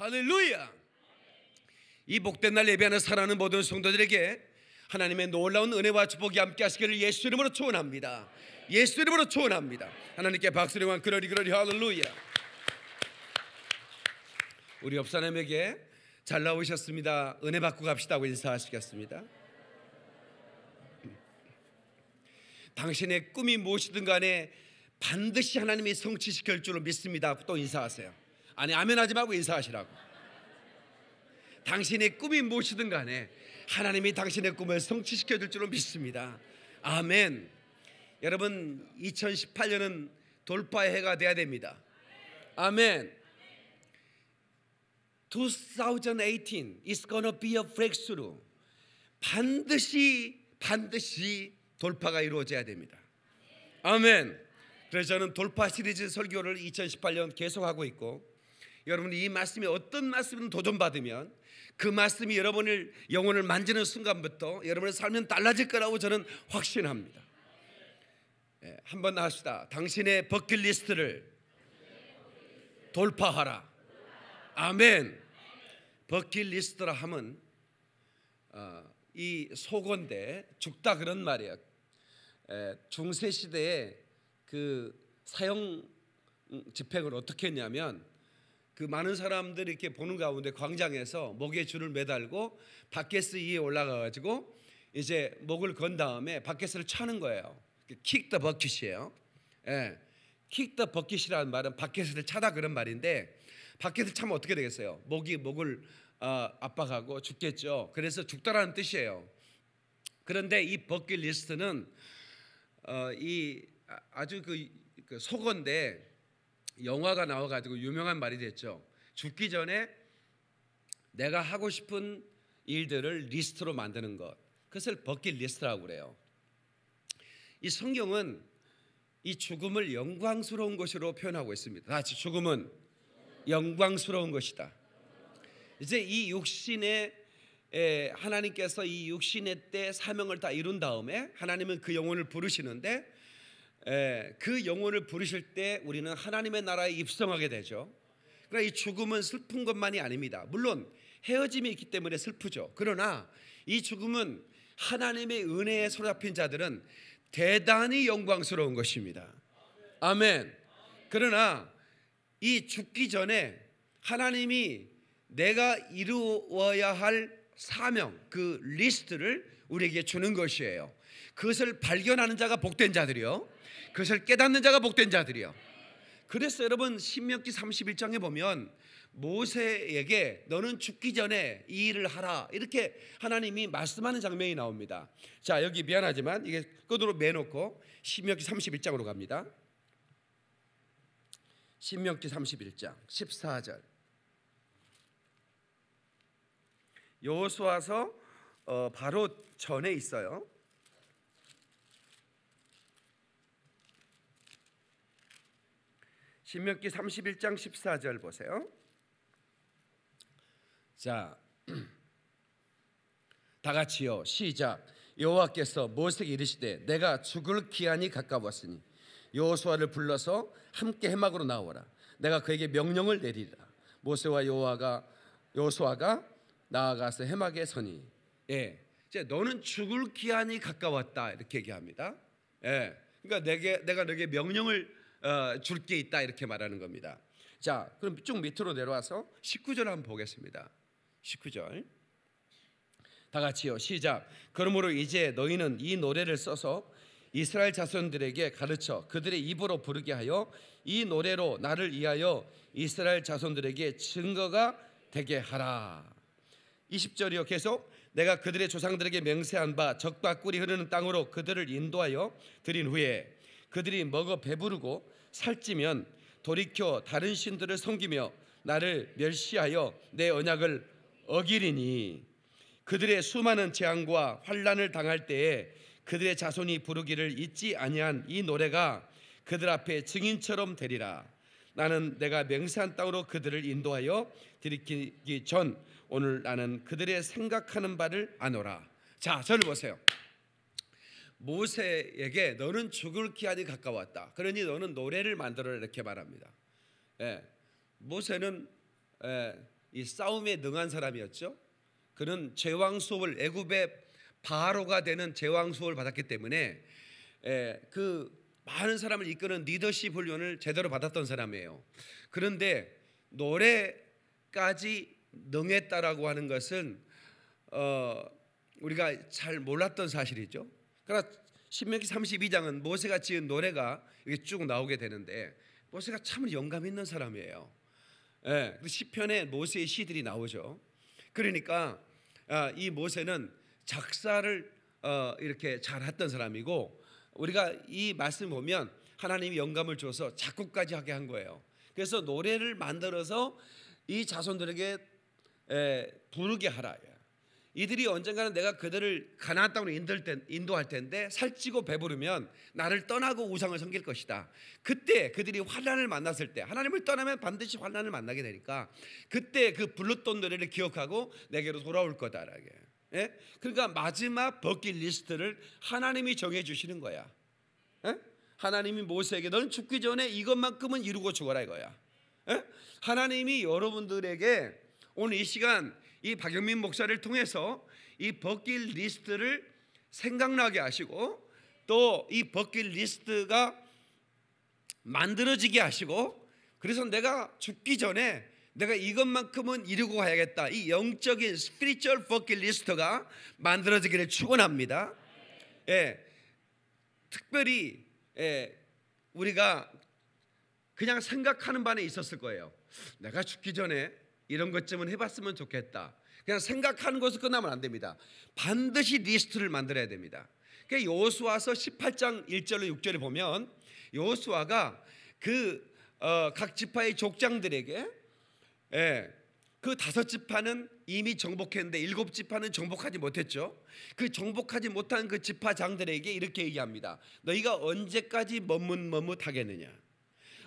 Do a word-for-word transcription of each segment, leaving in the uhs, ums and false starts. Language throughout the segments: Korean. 할렐루야. 이 복된 날 예배하는 사랑하는 모든 성도들에게 하나님의 놀라운 은혜와 축복이 함께 하시기를 예수 이름으로 축원합니다. 예수 이름으로 축원합니다. 하나님께 박수를 한 그러리 그러리 할렐루야. 우리 옆 사람에게 잘 나오셨습니다, 은혜 받고 갑시다 하고 인사하시겠습니다. 당신의 꿈이 무엇이든 간에 반드시 하나님이 성취시킬 줄로 믿습니다 하고 또 인사하세요. 아니 아멘 하지 말고 인사하시라고. 당신의 꿈이 무엇이든 간에 하나님이 당신의 꿈을 성취시켜 줄 줄로 믿습니다. 아멘. 여러분, 이천십팔 년은 돌파의 해가 돼야 됩니다. 아멘. 이천십팔 is gonna be a breakthrough. 반드시 반드시 돌파가 이루어져야 됩니다. 아멘. 그래서 저는 돌파 시리즈 설교를 이천십팔 년 계속하고 있고, 여러분이 이 말씀이 어떤 말씀이든 도전받으면 그 말씀이 여러분의 영혼을 만지는 순간부터 여러분의 삶은 달라질 거라고 저는 확신합니다. 예, 한번 합시다. 당신의 버킷리스트를 돌파하라. 아멘. 버킷리스트라 함은 어, 이 속어인데 죽다 그런 말이에요. 에, 중세시대에 그 사형 집행을 어떻게 했냐면, 그 많은 사람들이 이렇게 보는 가운데 광장에서 목에 줄을 매달고 바켓스 위에 올라가가지고 이제 목을 건 다음에 바켓스를 차는 거예요. 킥 더 버킷이에요. 예, 킥 더 버킷이라는 말은 바켓스를 차다 그런 말인데, 바켓을 차면 어떻게 되겠어요? 목이 목을 어, 압박하고 죽겠죠. 그래서 죽다라는 뜻이에요. 그런데 이 버킷리스트는 어, 이 아주 그, 그 속어인데 영화가 나와가지고 유명한 말이 됐죠. 죽기 전에 내가 하고 싶은 일들을 리스트로 만드는 것, 그것을 버킷리스트라고 그래요. 이 성경은 이 죽음을 영광스러운 것으로 표현하고 있습니다. 다시, 죽음은 영광스러운 것이다. 이제 이 육신의 에, 하나님께서 이 육신의 때 사명을 다 이룬 다음에 하나님은 그 영혼을 부르시는데, 에, 그 영혼을 부르실 때 우리는 하나님의 나라에 입성하게 되죠. 그러나 이 죽음은 슬픈 것만이 아닙니다. 물론 헤어짐이 있기 때문에 슬프죠. 그러나 이 죽음은 하나님의 은혜에 사로잡힌 자들은 대단히 영광스러운 것입니다. 아멘. 그러나 이 죽기 전에 하나님이 내가 이루어야 할 사명, 그 리스트를 우리에게 주는 것이에요. 그것을 발견하는 자가 복된 자들이요, 그것을 깨닫는 자가 복된 자들이요. 그래서 여러분, 신명기 삼십일 장에 보면 모세에게 너는 죽기 전에 이 일을 하라 이렇게 하나님이 말씀하는 장면이 나옵니다. 자, 여기 미안하지만 이게 끝으로 매놓고 신명기 삼십일 장으로 갑니다. 신명기 삼십일 장 십사 절. 여호수아서 어, 바로 전에 있어요. 신명기 삼십일 장 십사 절 보세요. 자, 다 같이요. 시작. 여호와께서 모세에게 이르시되 내가 죽을 기한이 가까웠으니 여호수아를 불러서 함께 해막으로 나오라. 내가 그에게 명령을 내리라. 모세와 여호와가 여호수아가 나아가서 해막에 서니. 예, 이제 너는 죽을 기한이 가까웠다 이렇게 얘기합니다. 예, 그러니까 내게 내가 너에게 명령을 어, 줄 게 있다 이렇게 말하는 겁니다. 자, 그럼 쭉 밑으로 내려와서 십구 절 한번 보겠습니다. 십구 절. 다 같이요. 시작. 그러므로 이제 너희는 이 노래를 써서 이스라엘 자손들에게 가르쳐 그들의 입으로 부르게 하여 이 노래로 나를 위하여 이스라엘 자손들에게 증거가 되게 하라. 이십 절이요. 계속. 내가 그들의 조상들에게 맹세한 바 적과 꿀이 흐르는 땅으로 그들을 인도하여 드린 후에 그들이 먹어 배부르고 살찌면 돌이켜 다른 신들을 섬기며 나를 멸시하여 내 언약을 어기리니 그들의 수많은 재앙과 환난을 당할 때에 그들의 자손이 부르기를 잊지 아니한 이 노래가 그들 앞에 증인처럼 되리라. 나는 내가 맹세한 땅으로 그들을 인도하여 들이키기 전 오늘 나는 그들의 생각하는 바를 아노라. 자, 저를 보세요. 모세에게 너는 죽을 기한이 가까웠다. 그러니 너는 노래를 만들어라 이렇게 말합니다. 예, 모세는 예, 이 싸움에 능한 사람이었죠. 그는 제왕 수업을 애굽의 바로가 되는 제왕 수업을 받았기 때문에 에, 그 많은 사람을 이끄는 리더십 훈련을 제대로 받았던 사람이에요. 그런데 노래까지 능했다라고 하는 것은 어, 우리가 잘 몰랐던 사실이죠. 그러나 신명기 삼십이 장은 모세가 지은 노래가 이게 쭉 나오게 되는데 모세가 참 영감 있는 사람이에요. 예, 시편에 모세의 시들이 나오죠. 그러니까 아, 이 모세는 작사를 어, 이렇게 잘했던 사람이고 우리가 이 말씀 보면 하나님이 영감을 줘서 작곡까지 하게 한 거예요. 그래서 노래를 만들어서 이 자손들에게 에, 부르게 하라. 이들이 언젠가는 내가 그들을 가나안 땅으로 인도할 텐데 살찌고 배부르면 나를 떠나고 우상을 섬길 것이다. 그때 그들이 환난을 만났을 때 하나님을 떠나면 반드시 환난을 만나게 되니까 그때 그 불렀던 노래를 기억하고 내게로 돌아올 거다. 예? 그러니까 마지막 버킷리스트를 하나님이 정해주시는 거야. 예? 하나님이 모세에게 너는 죽기 전에 이것만큼은 이루고 죽어라 이거야. 예? 하나님이 여러분들에게 오늘 이 시간 이 박영민 목사를 통해서 이 버킷리스트를 생각나게 하시고 또 이 버킷리스트가 만들어지게 하시고 그래서 내가 죽기 전에 내가 이것만큼은 이루고 가야겠다 이 영적인 스피리추얼 버킷리스트가 만들어지기를 축원합니다. 예, 특별히 예, 우리가 그냥 생각하는 반에 있었을 거예요. 내가 죽기 전에 이런 것쯤은 해봤으면 좋겠다. 그냥 생각하는 것으로 끝나면 안 됩니다. 반드시 리스트를 만들어야 됩니다. 그러니까 여호수아서 십팔 장 일 절로 육 절에 보면 여호수아가 그 각 어, 지파의 족장들에게 예, 그 다섯 지파는 이미 정복했는데 일곱 지파는 정복하지 못했죠. 그 정복하지 못한 그 지파장들에게 이렇게 얘기합니다. 너희가 언제까지 머뭇머뭇하겠느냐.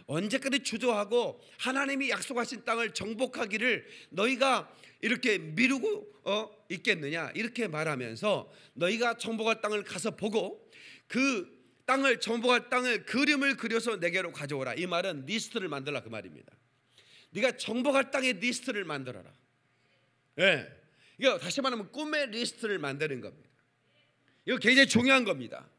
언제까지 주저하고 하나님이 약속하신 땅을 정복하기를 너희가 이렇게 미루고 어, 있겠느냐 이렇게 말하면서 너희가 정복할 땅을 가서 보고 그 땅을 정복할 땅을 그림을 그려서 내게로 가져오라. 이 말은 리스트를 만들라 그 말입니다. 네가 정복할 땅의 리스트를 만들어라. 예, 이거 다시 말하면 꿈의 리스트를 만드는 겁니다. 이거 굉장히 중요한 겁니다.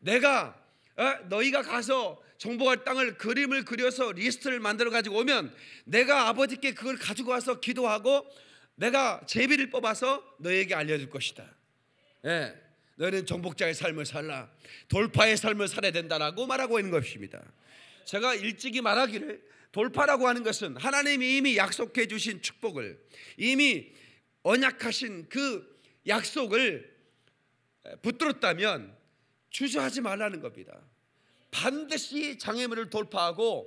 내가 어, 너희가 가서 정복할 땅을 그림을 그려서 리스트를 만들어 가지고 오면 내가 아버지께 그걸 가지고 와서 기도하고 내가 제비를 뽑아서 너에게 알려줄 것이다. 예, 너희는 정복자의 삶을 살라. 돌파의 삶을 살아야 된다라고 말하고 있는 것입니다. 제가 일찍이 말하기를 돌파라고 하는 것은 하나님이 이미 약속해 주신 축복을 이미 언약하신 그 약속을 붙들었다면 주저하지 말라는 겁니다. 반드시 장애물을 돌파하고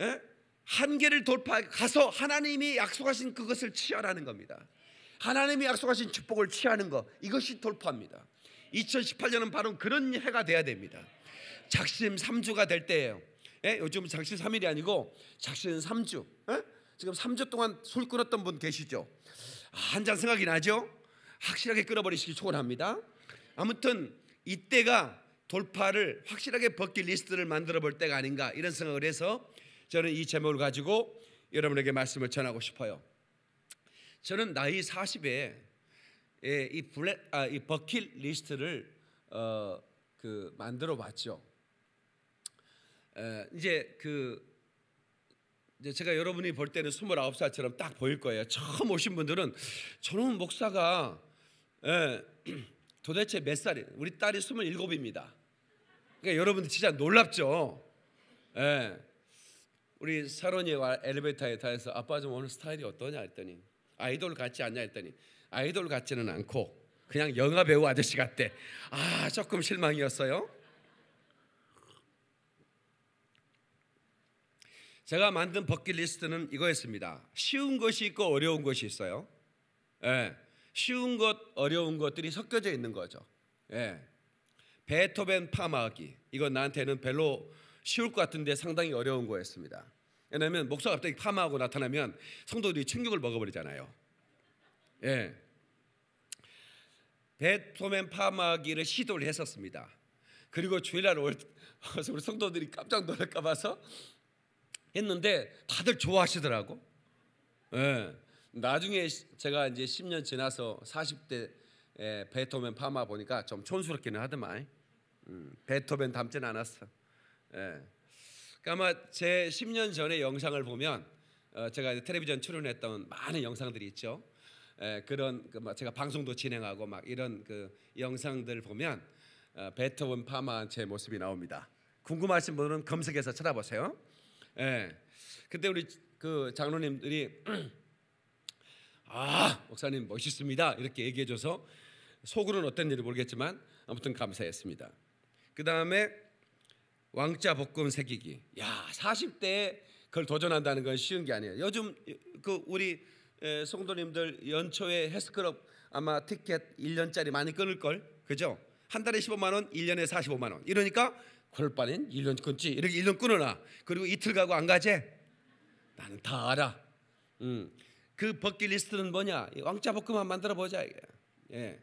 에? 한계를 돌파하고 가서 하나님이 약속하신 그것을 취하라는 겁니다. 하나님이 약속하신 축복을 취하는 것 이것이 돌파입니다. 이천십팔 년은 바로 그런 해가 돼야 됩니다. 작심 삼 주가 될 때예요. 에? 요즘 작심 삼 일이 아니고 작심 삼 주 에? 지금 삼 주 동안 술 끊었던 분 계시죠? 아, 한 잔 생각이 나죠? 확실하게 끊어버리시기 초원합니다. 아무튼 이때가 돌파를 확실하게 버킷리스트를 만들어 볼 때가 아닌가 이런 생각을 해서 저는 이 제목을 가지고 여러분에게 말씀을 전하고 싶어요. 저는 나이 사십에 이, 블랙, 아, 이 버킷리스트를 어, 그 만들어 봤죠. 에, 이제 그 이제 제가 여러분이 볼 때는 스물아홉 살처럼 딱 보일 거예요. 처음 오신 분들은 저놈 목사가 에, 도대체 몇 살이에요? 우리 딸이 스물일곱입니다. 그러니까 여러분들 진짜 놀랍죠. 예. 우리 사론이와 엘리베이터에 타서 아빠 좀 오늘 스타일이 어떠냐 했더니 아이돌 같지 않냐 했더니 아이돌 같지는 않고 그냥 영화 배우 아저씨 같대. 아 조금 실망이었어요. 제가 만든 버킷리스트는 이거였습니다. 쉬운 것이 있고 어려운 것이 있어요. 예. 쉬운 것, 어려운 것들이 섞여져 있는 거죠. 예. 베토벤 파마하기 이건 나한테는 별로 쉬울 것 같은데 상당히 어려운 거였습니다. 왜냐하면 목사가 갑자기 파마하고 나타나면 성도들이 충격을 먹어버리잖아요. 예. 베토벤 파마하기를 시도를 했었습니다. 그리고 주일날 올 우리 성도들이 깜짝 놀랄까 봐서 했는데 다들 좋아하시더라고. 네. 나중에 제가 이제 십 년 지나서 사십 대 베토벤 파마 보니까 좀 촌스럽기는 하더만. 음, 베토벤 닮진 않았어. 예. 그러니까 아마 제 십 년 전의 영상을 보면 어, 제가 이제 텔레비전 출연했던 많은 영상들이 있죠. 예, 그런 그 막 제가 방송도 진행하고 막 이런 그 영상들 보면 어, 베토벤 파마한 제 모습이 나옵니다. 궁금하신 분은 검색해서 찾아보세요. 예. 그때 우리 그 장로님들이 아 목사님 멋있습니다 이렇게 얘기해줘서 속으로는 어땠는지 모르겠지만 아무튼 감사했습니다. 그 다음에 왕자 복권 새기기. 야 사십 대에 그걸 도전한다는 건 쉬운 게 아니에요. 요즘 그 우리 성도님들 연초에 헬스클럽 아마 티켓 일 년짜리 많이 끊을걸. 그죠? 한 달에 십오만 원 일 년에 사십오만 원. 이러니까 그럴 바엔 일 년 끊지. 이렇게 일 년 끊어놔. 그리고 이틀 가고 안 가지? 나는 다 알아. 음. 그 버킷 리스트는 뭐냐? 왕자 복권만 만들어보자. 예.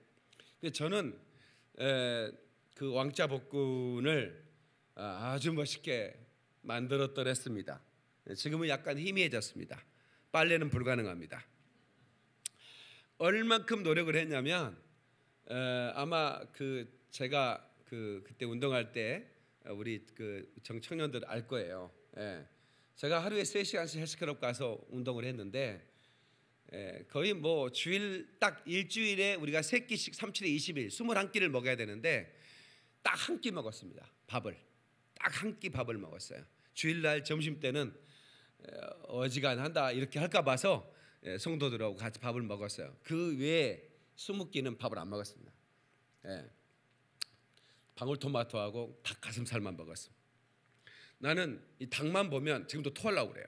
근데 저는 에, 그 왕자 복근을 아주 멋있게 만들었더랬습니다. 지금은 약간 희미해졌습니다. 빨래는 불가능합니다. 얼만큼 노력을 했냐면 에, 아마 그 제가 그 그때 운동할 때 우리 그 청년들 알 거예요. 에, 제가 하루에 세 시간씩 헬스클럽 가서 운동을 했는데 예, 거의 뭐 주일 딱 일주일에 우리가 세 끼씩 삼, 칠에 이십 일 이십일 끼를 먹어야 되는데 딱 한 끼 먹었습니다. 밥을 딱 한 끼 밥을 먹었어요. 주일날 점심때는 어지간한다 이렇게 할까 봐서 성도들하고 같이 밥을 먹었어요. 그 외에 이십 끼는 밥을 안 먹었습니다. 예, 방울토마토하고 닭가슴살만 먹었습니다. 나는 이 닭만 보면 지금도 토하려고 그래요.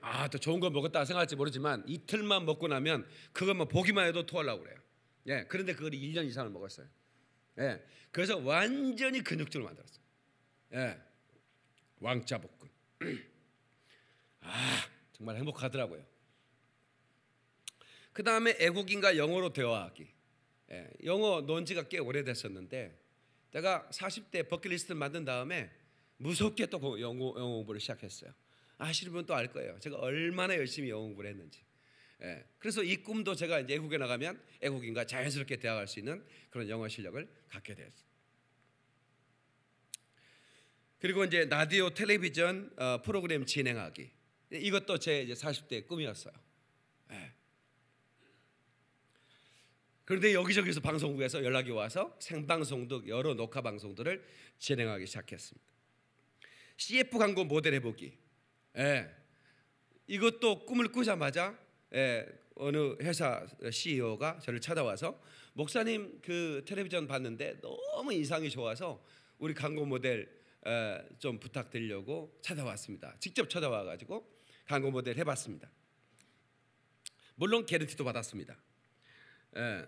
아, 또 좋은 거 먹었다 생각할지 모르지만 이틀만 먹고 나면 그것만 보기만 해도 토하려고 그래요. 예, 그런데 그걸 일 년 이상을 먹었어요. 예, 그래서 완전히 근육질을 만들었어요. 예, 왕자복근. 아, 정말 행복하더라고요. 그 다음에 애국인과 영어로 대화하기. 예, 영어 논 지가 꽤 오래됐었는데 내가 사십 대 버킷리스트 만든 다음에 무섭게 또 영어, 영어 공부를 시작했어요. 아시는 분 또 알 거예요. 제가 얼마나 열심히 영어 공부를 했는지. 예, 그래서 이 꿈도 제가 이제 애국에 나가면 애국인과 자연스럽게 대화할 수 있는 그런 영어 실력을 갖게 되었어요. 그리고 이제 라디오 텔레비전 어, 프로그램 진행하기. 이것도 제 이제 사십 대 꿈이었어요. 예. 그런데 여기저기서 방송국에서 연락이 와서 생방송도 여러 녹화 방송들을 진행하기 시작했습니다. 씨에프 광고 모델 해보기. 예, 이것도 꿈을 꾸자마자 예, 어느 회사 씨이오가 저를 찾아와서 목사님 그 텔레비전 봤는데 너무 인상이 좋아서 우리 광고 모델 예, 좀 부탁드리려고 찾아왔습니다. 직접 찾아와가지고 광고 모델 해봤습니다. 물론 개런티도 받았습니다. 예,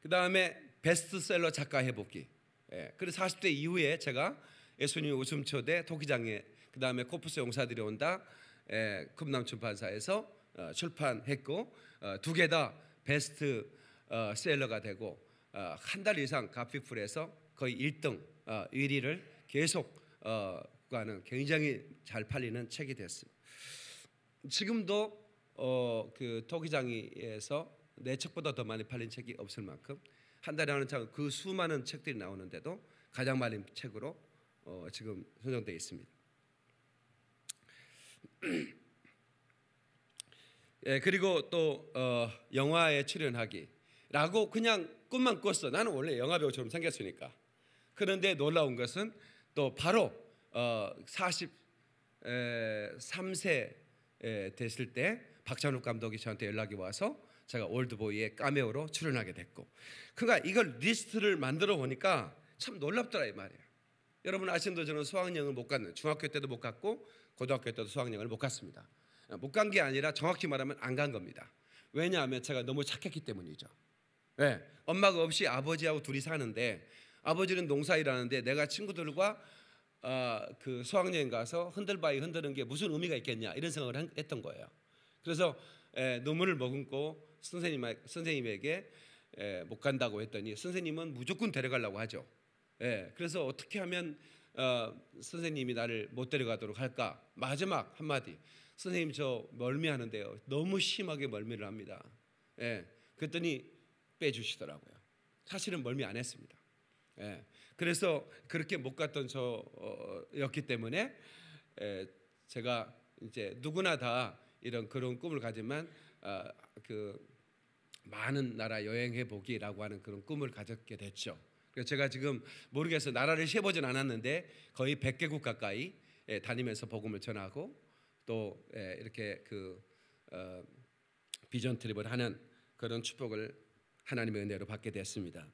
그 다음에 베스트셀러 작가 해보기. 예, 그래서 사십 대 이후에 제가 예수님 웃음초대 토기장에 그 다음에 코프스 용사들이 온다 에, 금남출판사에서 어, 출판했고 어, 두 개 다 베스트 어, 셀러가 되고 어, 한 달 이상 가피풀에서 거의 일 등 어, 일 위를 계속 어, 하는 굉장히 잘 팔리는 책이 됐습니다. 지금도 어, 그 토기장에서 내 책보다 더 많이 팔린 책이 없을 만큼 한 달에 하는 장 그 수많은 책들이 나오는데도 가장 많은 책으로 어, 지금 선정되어 있습니다. 예, 그리고 또 어, 영화에 출연하기라고 그냥 꿈만 꿨어. 나는 원래 영화배우처럼 생겼으니까. 그런데 놀라운 것은 또 바로 어, 사십삼 세 됐을 때 박찬욱 감독이 저한테 연락이 와서 제가 올드보이의 카메오로 출연하게 됐고. 그러니까 이걸 리스트를 만들어 보니까 참 놀랍더라 이 말이에요. 여러분 아시는 대로 저는 수학여행을 못 갔는, 중학교 때도 못 갔고 고등학교 때도 수학여행을 못 갔습니다. 못 간 게 아니라 정확히 말하면 안 간 겁니다. 왜냐하면 제가 너무 착했기 때문이죠. 네, 엄마가 없이 아버지하고 둘이 사는데 아버지는 농사일하는데 내가 친구들과 어, 그 수학여행 가서 흔들바위 흔드는 게 무슨 의미가 있겠냐 이런 생각을 했던 거예요. 그래서 에, 눈물을 머금고 선생님, 선생님에게 에, 못 간다고 했더니 선생님은 무조건 데려가려고 하죠. 예, 그래서 어떻게 하면 어, 선생님이 나를 못 데려가도록 할까? 마지막 한마디, 선생님 저 멀미하는데요. 너무 심하게 멀미를 합니다. 예, 그랬더니 빼주시더라고요. 사실은 멀미 안 했습니다. 예, 그래서 그렇게 못 갔던 저였기 때문에 예, 제가 이제 누구나 다 이런 그런 꿈을 가지만 어, 그 많은 나라 여행해 보기라고 하는 그런 꿈을 가졌게 됐죠. 그래서 제가 지금 모르겠어요. 나라를 세보진 않았는데 거의 백 개국 가까이 예, 다니면서 복음을 전하고 또 예, 이렇게 그 어, 비전 트립을 하는 그런 축복을 하나님의 은혜로 받게 됐습니다.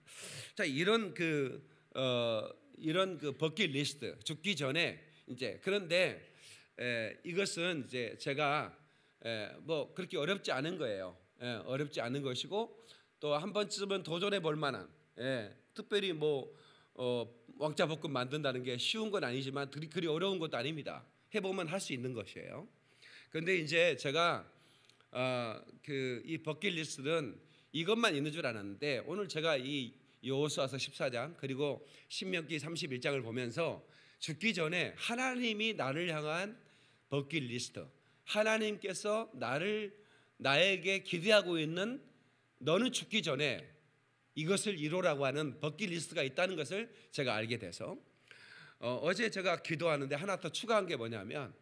자, 이런 그 어, 이런 그 버킷리스트 죽기 전에 이제 그런데 에, 이것은 이제 제가 에, 뭐 그렇게 어렵지 않은 거예요. 에, 어렵지 않은 것이고 또 한 번쯤은 도전해 볼 만한 에, 특별히 뭐 어, 왕자볶음 만든다는 게 쉬운 건 아니지만 그리, 그리 어려운 것도 아닙니다. 해보면 할 수 있는 것이에요. 그런데 이제 제가 어, 그 이 버킷리스트는 이것만 있는 줄 알았는데 오늘 제가 이 여호수아서 십사 장 그리고 신명기 삼십일 장을 보면서 죽기 전에 하나님이 나를 향한 버킷리스트, 하나님께서 나를 나에게 기대하고 있는 너는 죽기 전에 이것을 이루라고 하는 버킷리스트가 있다는 것을 제가 알게 돼서 어, 어제 제가 기도하는데 하나 더 추가한 게 뭐냐면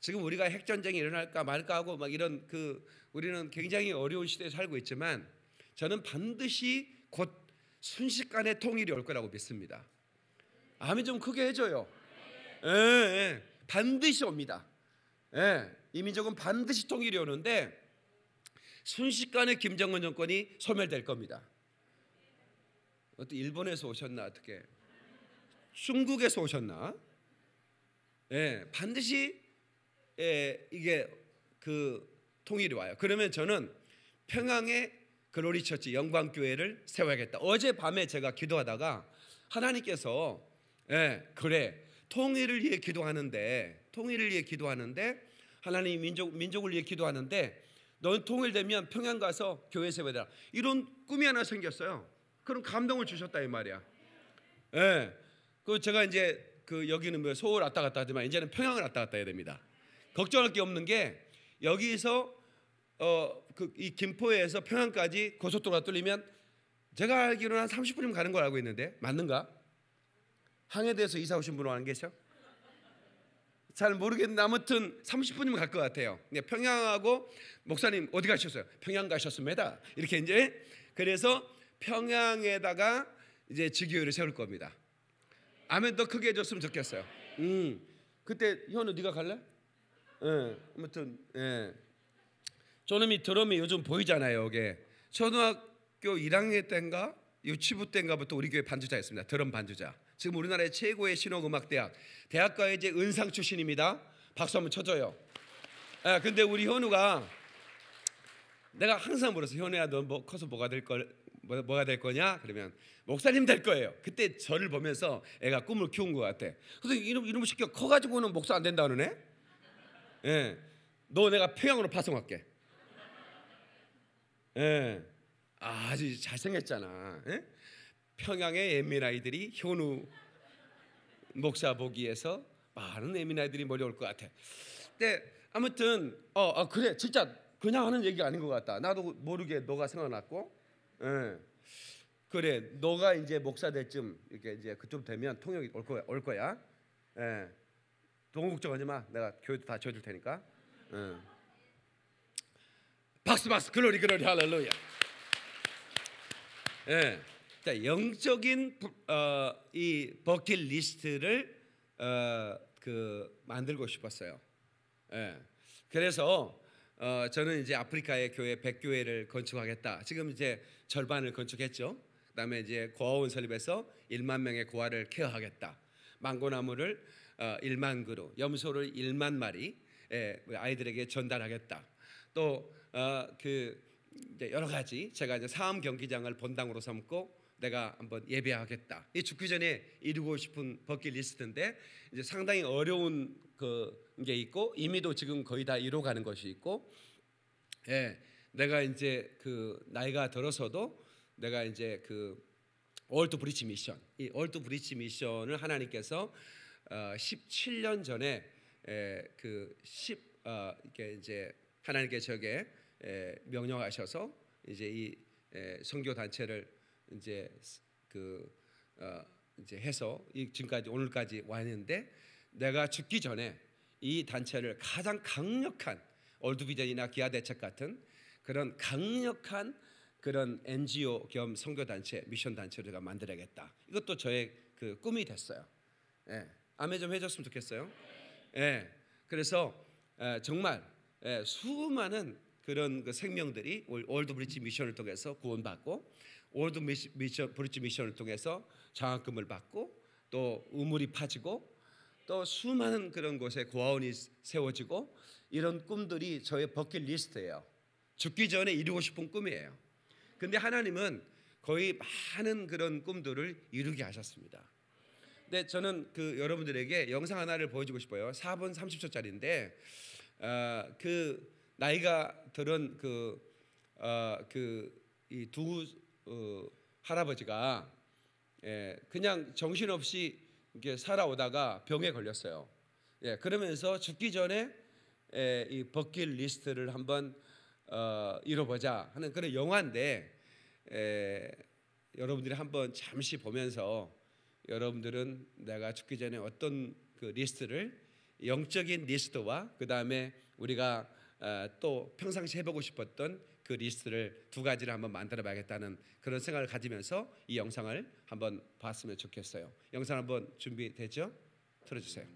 지금 우리가 핵전쟁이 일어날까 말까 하고 막 이런 그 우리는 굉장히 어려운 시대에 살고 있지만 저는 반드시 곧 순식간에 통일이 올 거라고 믿습니다. 아멘 좀 크게 해줘요. 예, 예, 반드시 옵니다. 예, 이 민족은 반드시 통일이 오는데 순식간에 김정은 정권이 소멸될 겁니다. 어떻게 일본에서 오셨나 어떻게 중국에서 오셨나? 예, 반드시 예, 이게 그 통일이 와요. 그러면 저는 평양의 글로리처치 영광교회를 세워야겠다. 어젯밤에 제가 기도하다가 하나님께서 예, 그래 통일을 위해 기도하는데 통일을 위해 기도하는데 하나님 민족, 민족을 위해 기도하는데 넌 통일되면 평양 가서 교회 세워라 이런 꿈이 하나 생겼어요. 그런 감동을 주셨다 이 말이야. 예, 그 제가 이제 그 여기는 뭐 서울 왔다 갔다 하지만 이제는 평양을 왔다 갔다 해야 됩니다. 걱정할 게 없는 게 여기서 어, 그 이 김포에서 평양까지 고속도로가 뚫리면 제가 알기로는 한 삼십 분이면 가는 걸 알고 있는데 맞는가? 항해대에서 이사 오신 분은 안 계셔? 잘 모르겠는데 아무튼 삼십 분이면 갈 것 같아요. 근데 평양하고 목사님 어디 가셨어요? 평양 가셨습니다. 이렇게 이제 그래서 평양에다가 이제 지교회를 세울 겁니다. 아멘 더 크게 해줬으면 좋겠어요. 음, 그때 현우 네가 갈래? 예, 아무튼 예. 저놈이 드럼이 요즘 보이잖아요. 이게 초등학교 일 학년 때인가 유치부 때인가부터 우리 교회 반주자였습니다. 드럼 반주자. 지금 우리나라의 최고의 신호음악대학 대학가의 이제 은상 출신입니다. 박수 한번 쳐줘요. 예, 근데 우리 현우가 내가 항상 물었어. 현우야 너 뭐 커서 뭐가 될 걸? 뭐, 뭐가 될 거냐? 그러면 목사님 될 거예요. 그때 저를 보면서 애가 꿈을 키운 것 같아. 그래서 이놈 이놈 시켜 커가지고는 목사 안 된다는 애? 예, 너 내가 평양으로 파송할게. 예, 아주 잘생겼잖아. 예? 평양의 예민아이들이 현우 목사 보기에서 많은 예민아이들이 몰려올 것 같아. 근데 아무튼 어, 아, 그래 진짜 그냥 하는 얘기가 아닌 것 같다. 나도 모르게 너가 생각났고. 예. 그래, 너가 이제 목사 될 쯤 이렇게 이제 그쯤 되면 통역이 올 거야, 올 거야. 예. 너무 걱정하지 마. 내가 교회도 다 지어줄 테니까. 예. 박수, 박수, 글로리, 글로리, 할렐루야. 예. 자, 영적인 어, 이 버킷리스트를 어, 그 만들고 싶었어요. 예. 그래서. 어, 저는 이제 아프리카의 교회 백 교회를 건축하겠다. 지금 이제 절반을 건축했죠. 그다음에 이제 고아원 설립해서 일만 명의 고아를 케어하겠다. 망고나무를 어, 일만 그루, 염소를 일만 마리 예, 아이들에게 전달하겠다. 또 그 어, 여러 가지 제가 이제 사암 경기장을 본당으로 삼고 내가 한번 예배하겠다. 이 죽기 전에 이루고 싶은 버킷리스트인데 이제 상당히 어려운 그 게 있고 이미도 지금 거의 다 이뤄가는 것이 있고, 예, 내가 이제 그 나이가 들어서도 내가 이제 그 월드 브리치 미션, 이 월드 브리치 미션을 하나님께서 십칠 년 전에 그 이렇게 이제 하나님께 저게 명령하셔서 이제 이 선교 단체를 이제 그 이제 해서 지금까지 오늘까지 왔는데, 내가 죽기 전에 이 단체를 가장 강력한 월드비전이나 기아 대책 같은 그런 강력한 그런 엔지오 겸 선교 단체, 미션 단체를 제가 만들어야겠다. 이것도 저의 그 꿈이 됐어요. 예. 아멘 좀 해줬으면 좋겠어요. 예. 그래서 예, 정말 예, 수많은 그런 그 생명들이 월드브릿지 미션을 통해서 구원받고, 월드브릿지 미션을 통해서 장학금을 받고, 또 우물이 파지고, 또 수많은 그런 곳에 고아원이 세워지고, 이런 꿈들이 저의 버킷리스트예요. 죽기 전에 이루고 싶은 꿈이에요. 근데 하나님은 거의 많은 그런 꿈들을 이루게 하셨습니다. 근데 저는 그 여러분들에게 영상 하나를 보여주고 싶어요. 사 분 삼십 초짜리인데 어, 그 나이가 들은 그 어, 그 이 두 어, 할아버지가 예, 그냥 정신없이 이렇게 살아오다가 병에 걸렸어요. 예, 그러면서 죽기 전에 예, 이 버킷리스트를 한번 어, 이뤄보자 하는 그런 영화인데, 에, 여러분들이 한번 잠시 보면서 여러분들은 내가 죽기 전에 어떤 그 리스트를, 영적인 리스트와 그 다음에 우리가 어, 또 평상시 해보고 싶었던 그 리스트를 두 가지를 한번 만들어 봐야겠다는 그런 생각을 가지면서 이 영상을 한번 봤으면 좋겠어요. 영상 한번 준비되죠? 틀어주세요.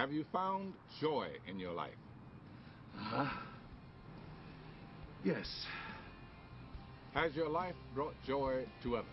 Have you found joy in your life? Uh-huh. Yes. Has your life brought joy to others?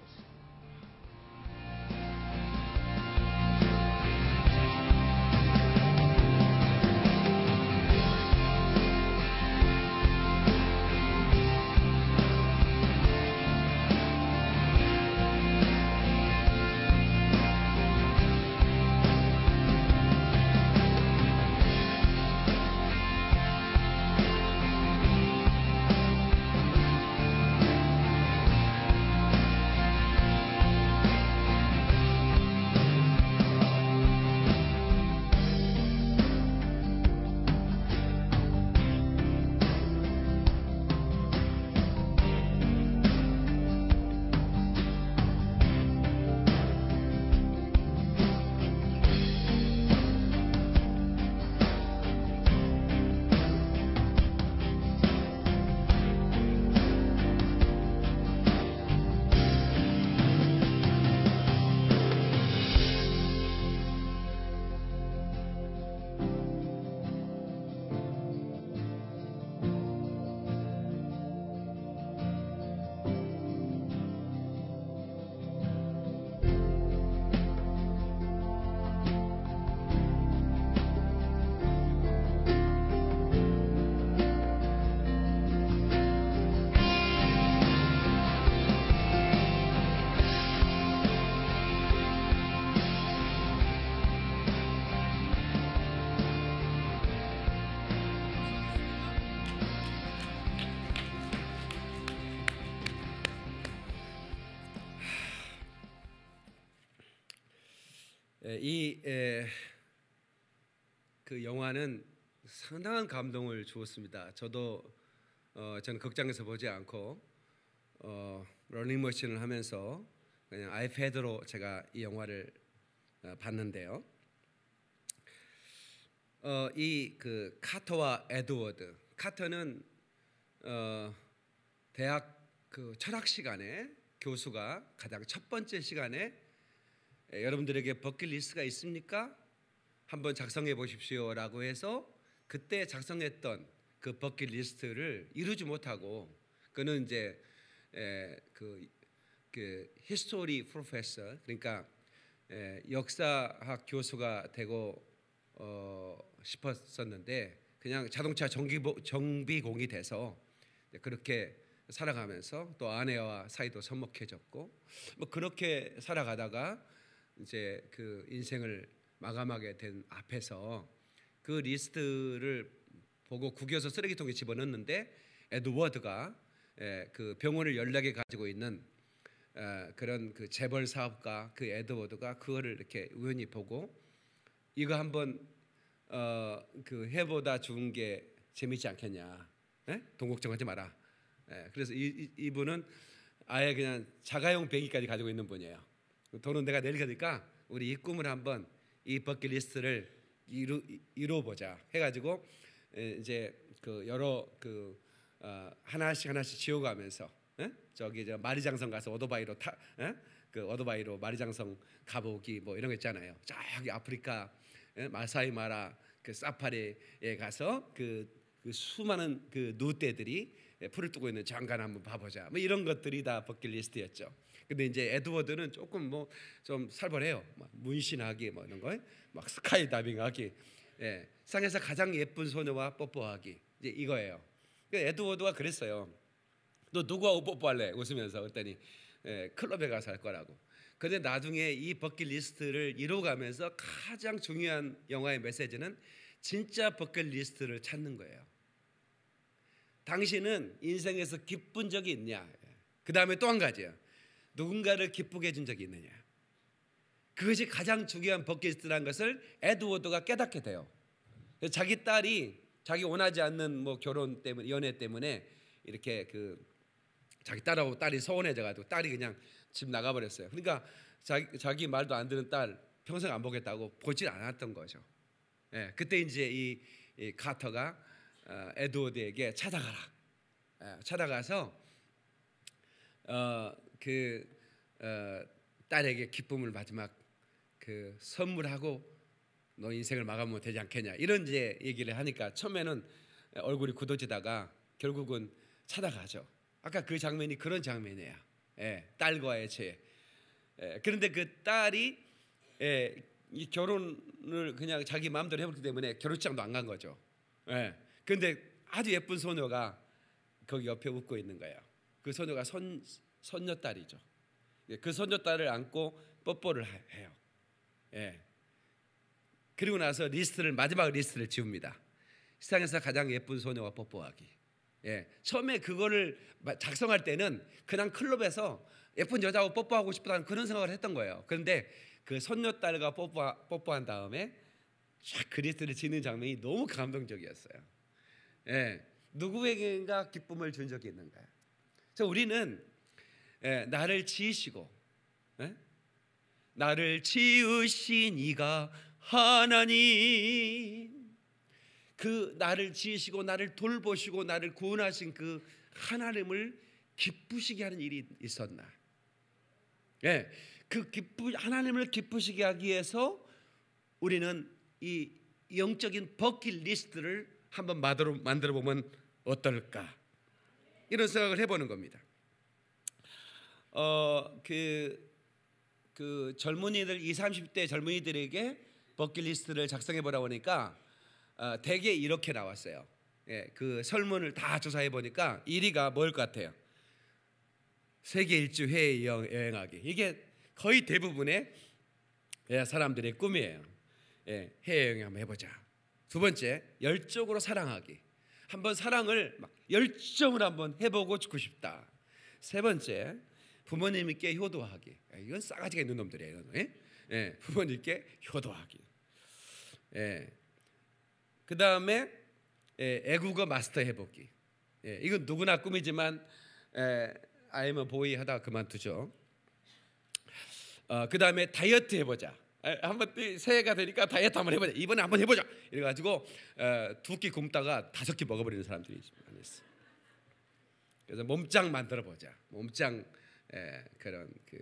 이 그 영화는 상당한 감동을 주었습니다. 저도 어, 저는 극장에서 보지 않고 어, 러닝머신을 하면서 그냥 아이패드로 제가 이 영화를 어, 봤는데요. 어, 이 그 카터와 에드워드, 카터는 어, 대학 그 철학 시간에 교수가 가장 첫 번째 시간에 에, 여러분들에게 버킷리스트가 있습니까? 한번 작성해 보십시오라고 해서 그때 작성했던 그 버킷리스트를 이루지 못하고 그는 이제 에, 그, 그 히스토리 프로페서, 그러니까 에, 역사학 교수가 되고 어, 싶었었는데 그냥 자동차 정비보, 정비공이 돼서 그렇게 살아가면서 또 아내와 사이도 서먹해졌고 뭐 그렇게 살아가다가 이제 그 인생을 마감하게 된 앞에서 그 리스트를 보고 구겨서 쓰레기통에 집어넣는데 에드워드가 그 병원을 연락해 가지고 있는 그런 그 재벌 사업가 그 에드워드가 그거를 이렇게 우연히 보고 이거 한번 어 그 해보다 준 게 재밌지 않겠냐? 네? 돈 걱정하지 마라. 네, 그래서 이, 이 이분은 아예 그냥 자가용 배기까지 가지고 있는 분이에요. 돈은 내가 낼 거니까 우리 이 꿈을 한번 이 버킷리스트를 이루 이루어보자 해가지고 이제 그 여러 그 어, 하나씩 하나씩 지워가면서 에? 저기 저 마리장성 가서 오토바이로 타, 에? 그 오토바이로 마리장성 가보기 뭐 이런 거 있잖아요. 저기 아프리카 에? 마사이마라 그 사파리에 가서 그, 그 수많은 그 누떼들이 풀을 뜨고 있는 장관 한번 봐보자. 뭐 이런 것들이 다 버킷리스트였죠. 근데 이제 에드워드는 조금 뭐 좀 살벌해요. 막 문신하기 뭐 이런 거, 막 스카이다이빙하기, 예, 세상에서 가장 예쁜 소녀와 뽀뽀하기, 이제 이거예요. 그러니까 에드워드가 그랬어요. 너 누구하고 뽀뽀할래? 웃으면서 그랬더니 예, 클럽에 가서 할 거라고. 근데 나중에 이 버킷리스트를 이뤄가면서 가장 중요한 영화의 메시지는 진짜 버킷리스트를 찾는 거예요. 당신은 인생에서 기쁜 적이 있냐? 그 다음에 또 한 가지요. 누군가를 기쁘게 해준 적이 있느냐? 그것이 가장 중요한 버킷리스트라는 것을 에드워드가 깨닫게 돼요. 자기 딸이 자기 원하지 않는 뭐 결혼 때문에 연애 때문에 이렇게 그 자기 딸하고 딸이 서운해져가지고 딸이 그냥 집 나가버렸어요. 그러니까 자기, 자기 말도 안 듣는 딸 평생 안 보겠다고 보질 않았던 거죠. 예, 그때 이제 이, 이 카터가 어, 에드워드에게 찾아가라. 예, 찾아가서 어, 그 어, 딸에게 기쁨을 마지막 그 선물하고 너 인생을 마감하면 되지 않겠냐 이런 이제 얘기를 하니까 처음에는 얼굴이 굳어지다가 결국은 찾아가죠. 아까 그 장면이 그런 장면이야. 예, 딸과의 죄. 예, 그런데 그 딸이 예, 이 결혼을 그냥 자기 마음대로 해버렸기 때문에 결혼식장도 안 간 거죠. 예, 그런데 아주 예쁜 소녀가 거기 옆에 웃고 있는 거예요. 그 소녀가 선, 선녀딸이죠. 예, 그 선녀딸을 안고 뽀뽀를 해요. 예. 그리고 나서 리스트를 마지막 리스트를 지웁니다. 세상에서 가장 예쁜 소녀와 뽀뽀하기. 예, 처음에 그거를 작성할 때는 그냥 클럽에서 예쁜 여자하고 뽀뽀하고 싶다는 그런 생각을 했던 거예요. 그런데 그 손녀딸과 뽀뽀, 뽀뽀한 다음에 쫙 그리스를 지는 장면이 너무 감동적이었어요. 예, 누구에게인가 기쁨을 준 적이 있는가요? 그래서 우리는 예, 나를 지으시고 예? 나를 지으신 이가 하나님, 그 나를 지으시고 나를 돌보시고 나를 구원하신 그 하나님을 기쁘시게 하는 일이 있었나? 예, 그 기쁘 하나님을 기쁘시게 하기 위해서 우리는 이 영적인 버킷리스트를 한번 만들어 보면 어떨까? 이런 생각을 해보는 겁니다. 어, 그, 그 젊은이들 이십, 삼십 대 젊은이들에게 버킷리스트를 작성해 보라고 하니까 어, 대개 이렇게 나왔어요. 예, 그 설문을 다 조사해 보니까 일 위가 뭘 것 같아요? 세계 일주 해외 여행하기. 이게 거의 대부분의 예, 사람들의 꿈이에요. 예, 해외 여행 한번 해보자. 두 번째, 열정으로 사랑하기. 한번 사랑을 막 열정으로 한번 해보고 죽고 싶다. 세 번째, 부모님께 효도하기. 예, 이건 싸가지가 있는 놈들이에요. 이건. 예? 예, 부모님께 효도하기. 예. 그 다음에 예, 애국어 마스터해보기. 예, 이건 누구나 꿈이지만 예, I'm a boy 하다가 그만두죠. 어, 그 다음에 다이어트 해보자. 한번 새해가 되니까 다이어트 한번 해보자. 이번에 한번 해보자. 이래가지고 어, 두 끼 굶다가 다섯 끼 먹어버리는 사람들이 많이 있어요. 그래서 몸짱 만들어보자. 몸짱 에, 그런 그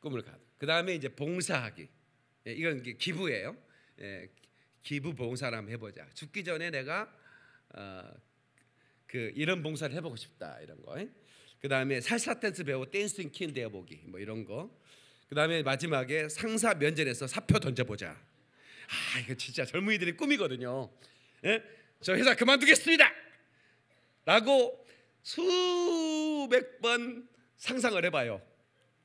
꿈을 가져. 그 다음에 이제 봉사하기. 예, 이건 기부예요. 예, 기부 봉사를 한번 해보자. 죽기 전에 내가 어, 그 이런 봉사를 해보고 싶다 이런 거. 그 다음에 살사 댄스 배우고 댄싱 퀸 되어보기 뭐 이런 거. 그 다음에 마지막에 상사 면전에서 사표 던져보자. 아 이거 진짜 젊은이들의 꿈이거든요. 예? 저 회사 그만두겠습니다 라고 수백 번 상상을 해봐요.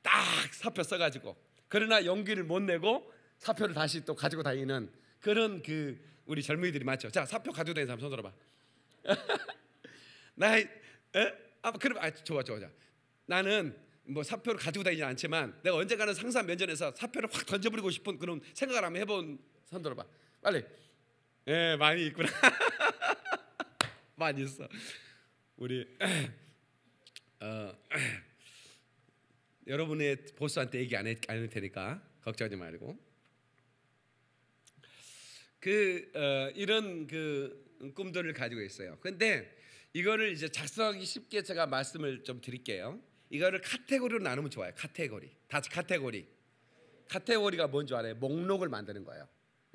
딱 사표 써가지고 그러나 용기를 못 내고 사표를 다시 또 가지고 다니는 그런 그 우리 젊은이들이 많죠. 자 사표 가지고 다니는 사람 손 들어봐. 나 에? 아 그럼 아 좋아 좋아 좋아. 나는 뭐 사표를 가지고 다니지 않지만 내가 언젠가는 상사 면전에서 사표를 확 던져버리고 싶은 그런 생각을 한번 해본 손 들어봐. 빨리. 예 많이 있구나. 많이 있어. 우리 어, 여러분의 보스한테 얘기 안, 해, 안 해도 되니까 걱정하지 말고 그 어, 이런 그 꿈들을 가지고 있어요. 근데 이거를 이제 작성하기 쉽게 제가 말씀을 좀 드릴게요. 이거를 카테고리로 나누면 좋아요. 카테고리 다 카테고리. 카테고리가 뭔 줄 알아요? 목록을 만드는 거예요.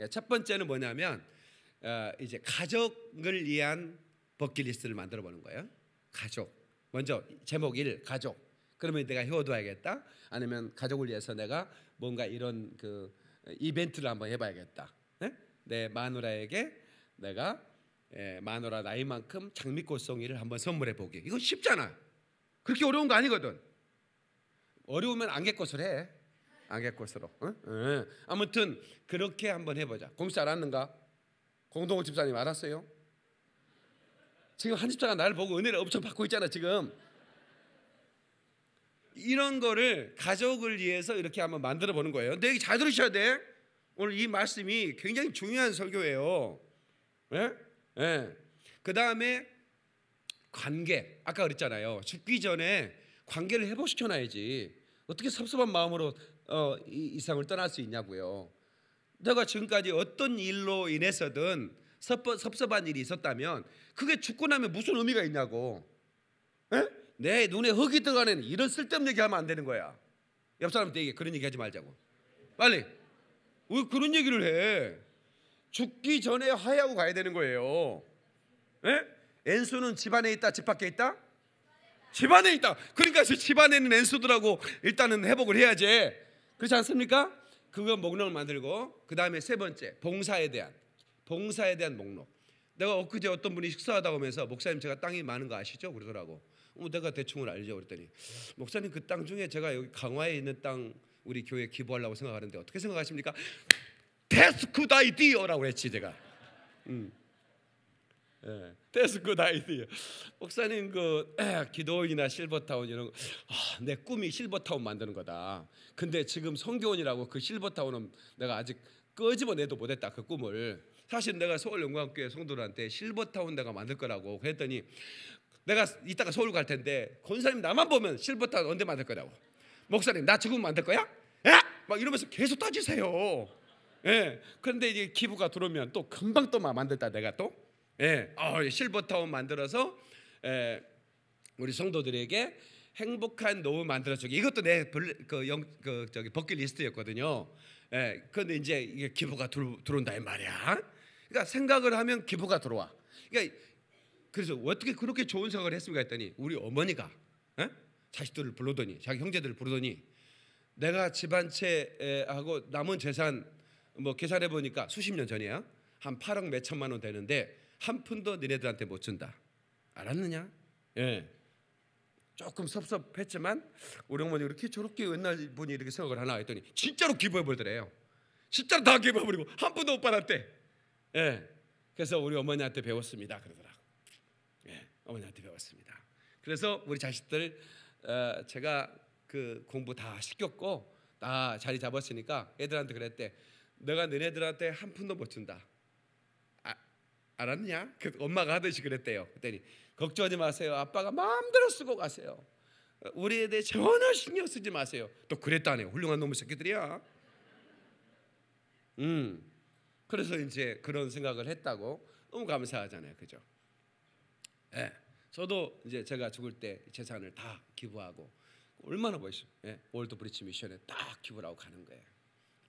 첫 번째는 뭐냐면 어, 이제 가족을 위한 버킷리스트를 만들어 보는 거예요. 가족. 먼저 제목 일 가족. 그러면 내가 효도해야겠다. 아니면 가족을 위해서 내가 뭔가 이런 그 이벤트를 한번 해봐야겠다. 네? 내 마누라에게 내가 예, 마누라 나이만큼 장미꽃송이를 한번 선물해 보기. 이거 쉽잖아. 그렇게 어려운 거 아니거든. 어려우면 안개꽃을 해. 안개꽃으로. 응? 응. 아무튼 그렇게 한번 해보자. 공식 알았는가? 공동호 집사님 알았어요? 지금 한 집사가 나를 보고 은혜를 엄청 받고 있잖아 지금. 이런 거를 가족을 위해서 이렇게 한번 만들어 보는 거예요. 근데 잘 들으셔야 돼. 오늘 이 말씀이 굉장히 중요한 설교예요. 예? 예. 그 다음에 관계. 아까 그랬잖아요. 죽기 전에 관계를 회복시켜놔야지. 어떻게 섭섭한 마음으로 어, 이, 이 세상을 떠날 수 있냐고요. 내가 지금까지 어떤 일로 인해서든 섭섭한 일이 있었다면 그게 죽고 나면 무슨 의미가 있냐고. 에? 내 눈에 흙이 들어가는 이런 쓸데없는 얘기하면 안 되는 거야. 옆 사람한테 얘기해. 그런 얘기하지 말자고. 빨리. 왜 그런 얘기를 해? 죽기 전에 화해하고 가야 되는 거예요. 에? 엔수는 집 안에 있다 집 밖에 있다? 집 안에 있다. 그러니까 집 안에 있는 엔수들하고 일단은 회복을 해야지. 그렇지 않습니까? 그거 목록을 만들고 그 다음에 세 번째 봉사에 대한 봉사에 대한 목록. 내가 엊그제 어떤 분이 식사하다 오면서 목사님 제가 땅이 많은 거 아시죠? 그러더라고. 어, 내가 대충을 알죠 그랬더니 목사님 그 땅 중에 제가 여기 강화에 있는 땅 우리 교회에 기부하려고 생각하는데 어떻게 생각하십니까? That's good idea라고 했지 제가. 음. 예, That's good idea. 목사님 그 에, 기도원이나 실버타운 이런 거, 아, 내 꿈이 실버타운 만드는 거다. 근데 지금 성교원이라고 그 실버타운은 내가 아직 끄집어내도 못했다 그 꿈을. 사실 내가 서울 영광교회 성도들한테 실버타운 내가 만들 거라고 그랬더니 내가 이따가 서울 갈 텐데 권사님 나만 보면 실버타운 언제 만들 거라고. 목사님 나 지금 만들 거야? 야! 막 이러면서 계속 따지세요. 예. 그런데 이제 기부가 들어오면 또 금방 또 막 만들다 내가 또 예. 어, 실버타운 만들어서 예. 우리 성도들에게 행복한 노후 만들어주기. 이것도 내 그 영, 그 저기 버킷리스트였거든요. 예. 그런데 이제 이게 기부가 들어, 들어온다 이 말이야. 그러니까 생각을 하면 기부가 들어와. 그러니까 그래서 어떻게 그렇게 좋은 생각을 했습니까 했더니 우리 어머니가 에? 자식들을 부르더니 자기 형제들을 부르더니 내가 집 한 채 하고 남은 재산 뭐 계산해 보니까 수십 년 전이야. 한 팔억 몇 천만 원 되는데 한 푼도 니네들한테 못 준다. 알았느냐? 예. 조금 섭섭했지만 우리 어머니 이렇게 저렇게 옛날 분이 이렇게 생각을 하나 했더니 진짜로 기부해 버리더래요. 진짜로 다 기부해 버리고 한 푼도 못 받았대. 예, 그래서 우리 어머니한테 배웠습니다 그러더라고. 예, 어머니한테 배웠습니다. 그래서 우리 자식들 어, 제가 그 공부 다 시켰고 다 자리 잡았으니까 애들한테 그랬대. 내가 너네들한테 한 푼도 못 준다. 아, 알았냐? 그 엄마가 하듯이 그랬대요. 그랬더니 걱정하지 마세요. 아빠가 마음대로 쓰고 가세요. 우리에 대해 전혀 신경 쓰지 마세요. 또 그랬다네요. 훌륭한 놈의 새끼들이야. 음, 그래서 이제 그런 생각을 했다고. 너무 감사하잖아요, 그죠? 예, 저도 이제 제가 죽을 때 재산을 다 기부하고 얼마나 멋있어요. 예, 월드 브리치 미션에 딱 기부를 하고 가는 거예요.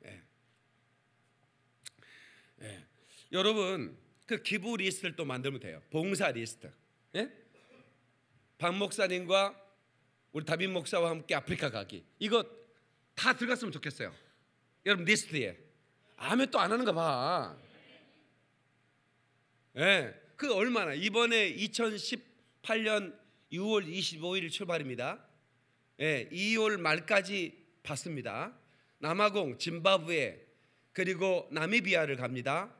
예, 예. 여러분 그 기부 리스트를 또 만들면 돼요. 봉사 리스트. 예? 박 목사님과 우리 다빈 목사와 함께 아프리카 가기, 이거 다 들어갔으면 좋겠어요. 여러분 리스트에. 아멘 또 안 하는 거 봐. 예, 그 얼마나 이번에 이천십팔 년 유월 이십오일 출발입니다. 예, 이월 말까지 받습니다. 남아공, 짐바브웨 그리고 나미비아를 갑니다.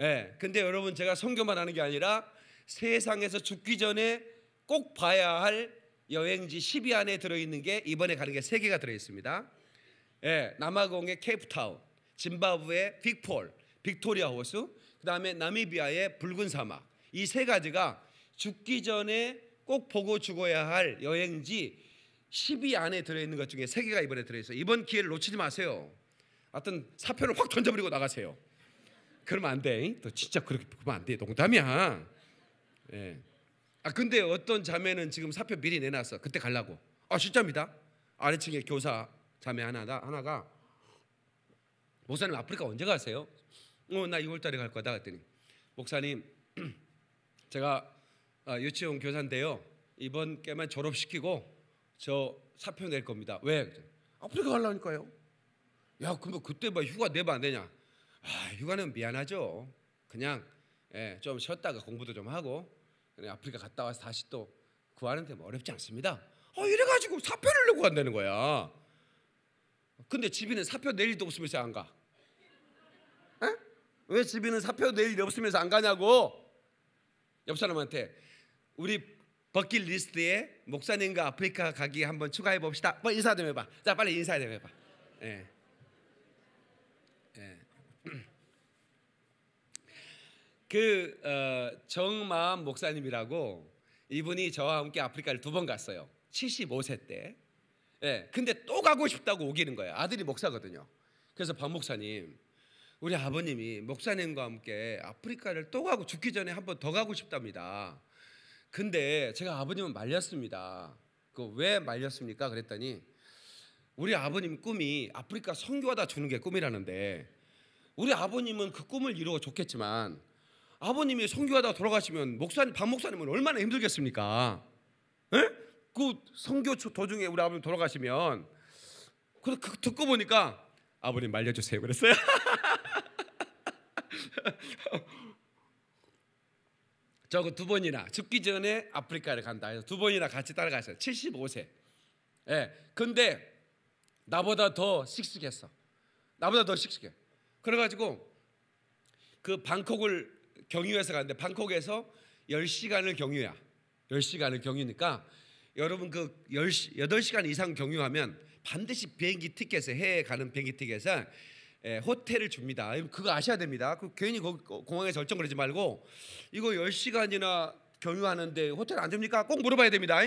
예, 근데 여러분 제가 선교만 하는 게 아니라 세상에서 죽기 전에 꼭 봐야 할 여행지 십 위 안에 들어있는 게, 이번에 가는 게 세 개가 들어있습니다. 예, 남아공의 케이프타운, 짐바브웨의 빅폴, 빅토리아 호수, 그 다음에 나미비아의 붉은 사막. 이 세 가지가 죽기 전에 꼭 보고 죽어야 할 여행지 십 위 안에 들어있는 것 중에 세 개가 이번에 들어있어요. 이번 기회를 놓치지 마세요. 하여튼 사표를 확 던져버리고 나가세요. 그러면 안 돼. 너 진짜 그렇게 보면 안 돼. 농담이야. 예. 아 근데 어떤 자매는 지금 사표 미리 내놨어. 그때 가려고. 아 진짜입니다. 아래층에 교사 자매 하나가 하나가 목사님 아프리카 언제 가세요? 어 나 이월 달에 갈 거다 그랬더니, 목사님 제가 유치원 교사인데요, 이번 게만 졸업시키고 저 사표 낼 겁니다. 왜? 아프리카 가려니까요. 야 그럼 그때 막 휴가 내면 안 되냐? 아 휴가는 미안하죠. 그냥 예, 좀 쉬었다가 공부도 좀 하고 아프리카 갔다 와서 다시 또 구하는데 뭐 어렵지 않습니다. 어, 이래가지고 사표를 내고 간다는 거야. 근데 집에는 사표 낼 일도 없으면서 안 가. 에? 왜 집에는 사표 낼 일 없으면서 안 가냐고. 옆 사람한테 우리 버킷리스트에 목사님과 아프리카 가기 한번 추가해 봅시다. 빨리 인사 좀 해봐. 자 빨리 인사 좀 해봐. 예. 예. 그 어, 정마음 목사님이라고, 이분이 저와 함께 아프리카를 두 번 갔어요. 칠십오 세 때. 예, 근데 또 가고 싶다고 오기는 거예요. 아들이 목사거든요. 그래서 박 목사님, 우리 아버님이 목사님과 함께 아프리카를 또 가고 죽기 전에 한 번 더 가고 싶답니다. 근데 제가 아버님은 말렸습니다. 그 왜 말렸습니까? 그랬더니 우리 아버님 꿈이 아프리카 선교하다 주는 게 꿈이라는데, 우리 아버님은 그 꿈을 이루어 좋겠지만 아버님이 선교하다 돌아가시면 목사님, 박 목사님은 얼마나 힘들겠습니까? 에? 그 선교 도중에 우리 아버님 돌아가시면. 그래서 그, 듣고 보니까 아버님 말려주세요 그랬어요. 저거 두 번이나 죽기 전에 아프리카를 간다 해서 두 번이나 같이 따라갔어요. 칠십오 세. 예. 근데 나보다 더 씩씩했어. 나보다 더 씩씩해. 그래가지고 그 방콕을 경유해서 갔는데, 방콕에서 열 시간을 경유야. 열 시간을 경유니까 여러분 그 여덟 시간 이상 경유하면 반드시 비행기 티켓에, 해외에 가는 비행기 티켓에 에, 호텔을 줍니다. 그거 아셔야 됩니다. 그 괜히 거기 공항에 절정 그러지 말고, 이거 열 시간이나 경유하는데 호텔 안 줍니까? 꼭 물어봐야 됩니다.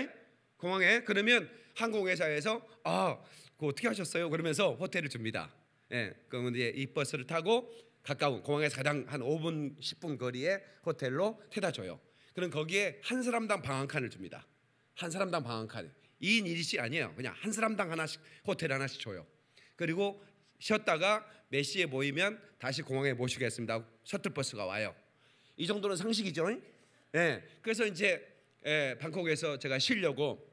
공항에. 그러면 항공회사에서 아, 그거 어떻게 하셨어요? 그러면서 호텔을 줍니다. 예, 그러면 이제 이 버스를 타고 가까운 공항에서 가장 한 오 분 십 분 거리에 호텔로 태다 줘요. 그럼 거기에 한 사람당 방 한 칸을 줍니다. 한 사람당 방 한 칸. 이인 일식 아니에요. 그냥 한 사람당 하나씩, 호텔 하나씩 줘요. 그리고 쉬었다가 몇 시에 모이면 다시 공항에 모시겠습니다. 셔틀버스가 와요. 이 정도는 상식이죠. 예. 그래서 이제 예, 방콕에서 제가 쉬려고,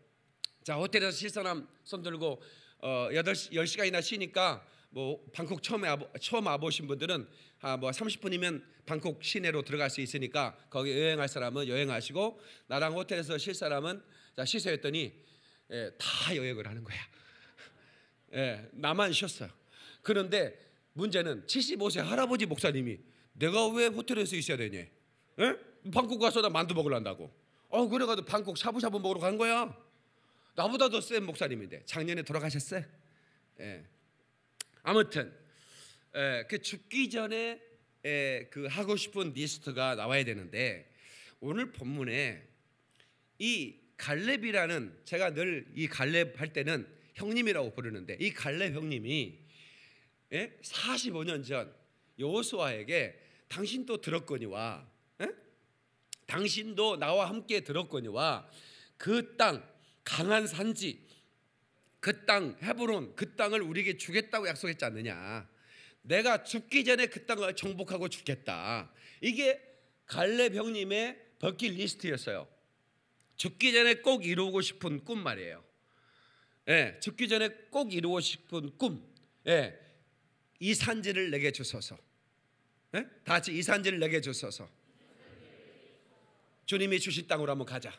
자 호텔에서 쉴 사람 손 들고, 어, 여덟 시 열 시간이나 쉬니까 뭐 방콕 처음에 와보, 처음 와보신 분들은 아 뭐 삼십 분이면 방콕 시내로 들어갈 수 있으니까 거기 여행할 사람은 여행하시고, 나랑 호텔에서 쉴 사람은 자 쉬세요 했더니 예, 다 여행을 하는 거야. 예, 나만 쉬었어요. 그런데 문제는 칠십오 세 할아버지 목사님이 내가 왜 호텔에서 있어야 되냐? 예? 방콕 가서 나 만두 먹으란다고. 어 그래가지고 방콕 샤브샤브 먹으러 간 거야. 나보다 더 센 목사님인데 작년에 돌아가셨어요. 예. 아무튼 에, 그 죽기 전에 에, 그 하고 싶은 리스트가 나와야 되는데, 오늘 본문에 이 갈렙이라는, 제가 늘 이 갈렙 할 때는 형님이라고 부르는데, 이 갈렙 형님이 에? 사십오 년 전 여호수아에게 당신도 들었거니와 에? 당신도 나와 함께 들었거니와 그 땅 강한 산지 그 땅 헤브론 그 땅을 우리에게 주겠다고 약속했지 않느냐. 내가 죽기 전에 그 땅을 정복하고 죽겠다. 이게 갈렙 형님의 버킷리스트였어요. 죽기 전에 꼭 이루고 싶은 꿈 말이에요. 예, 죽기 전에 꼭 이루고 싶은 꿈. 예, 이 산지를 내게 주소서. 예? 다 같이 이 산지를 내게 주소서. 주님이 주신 땅으로 한번 가자.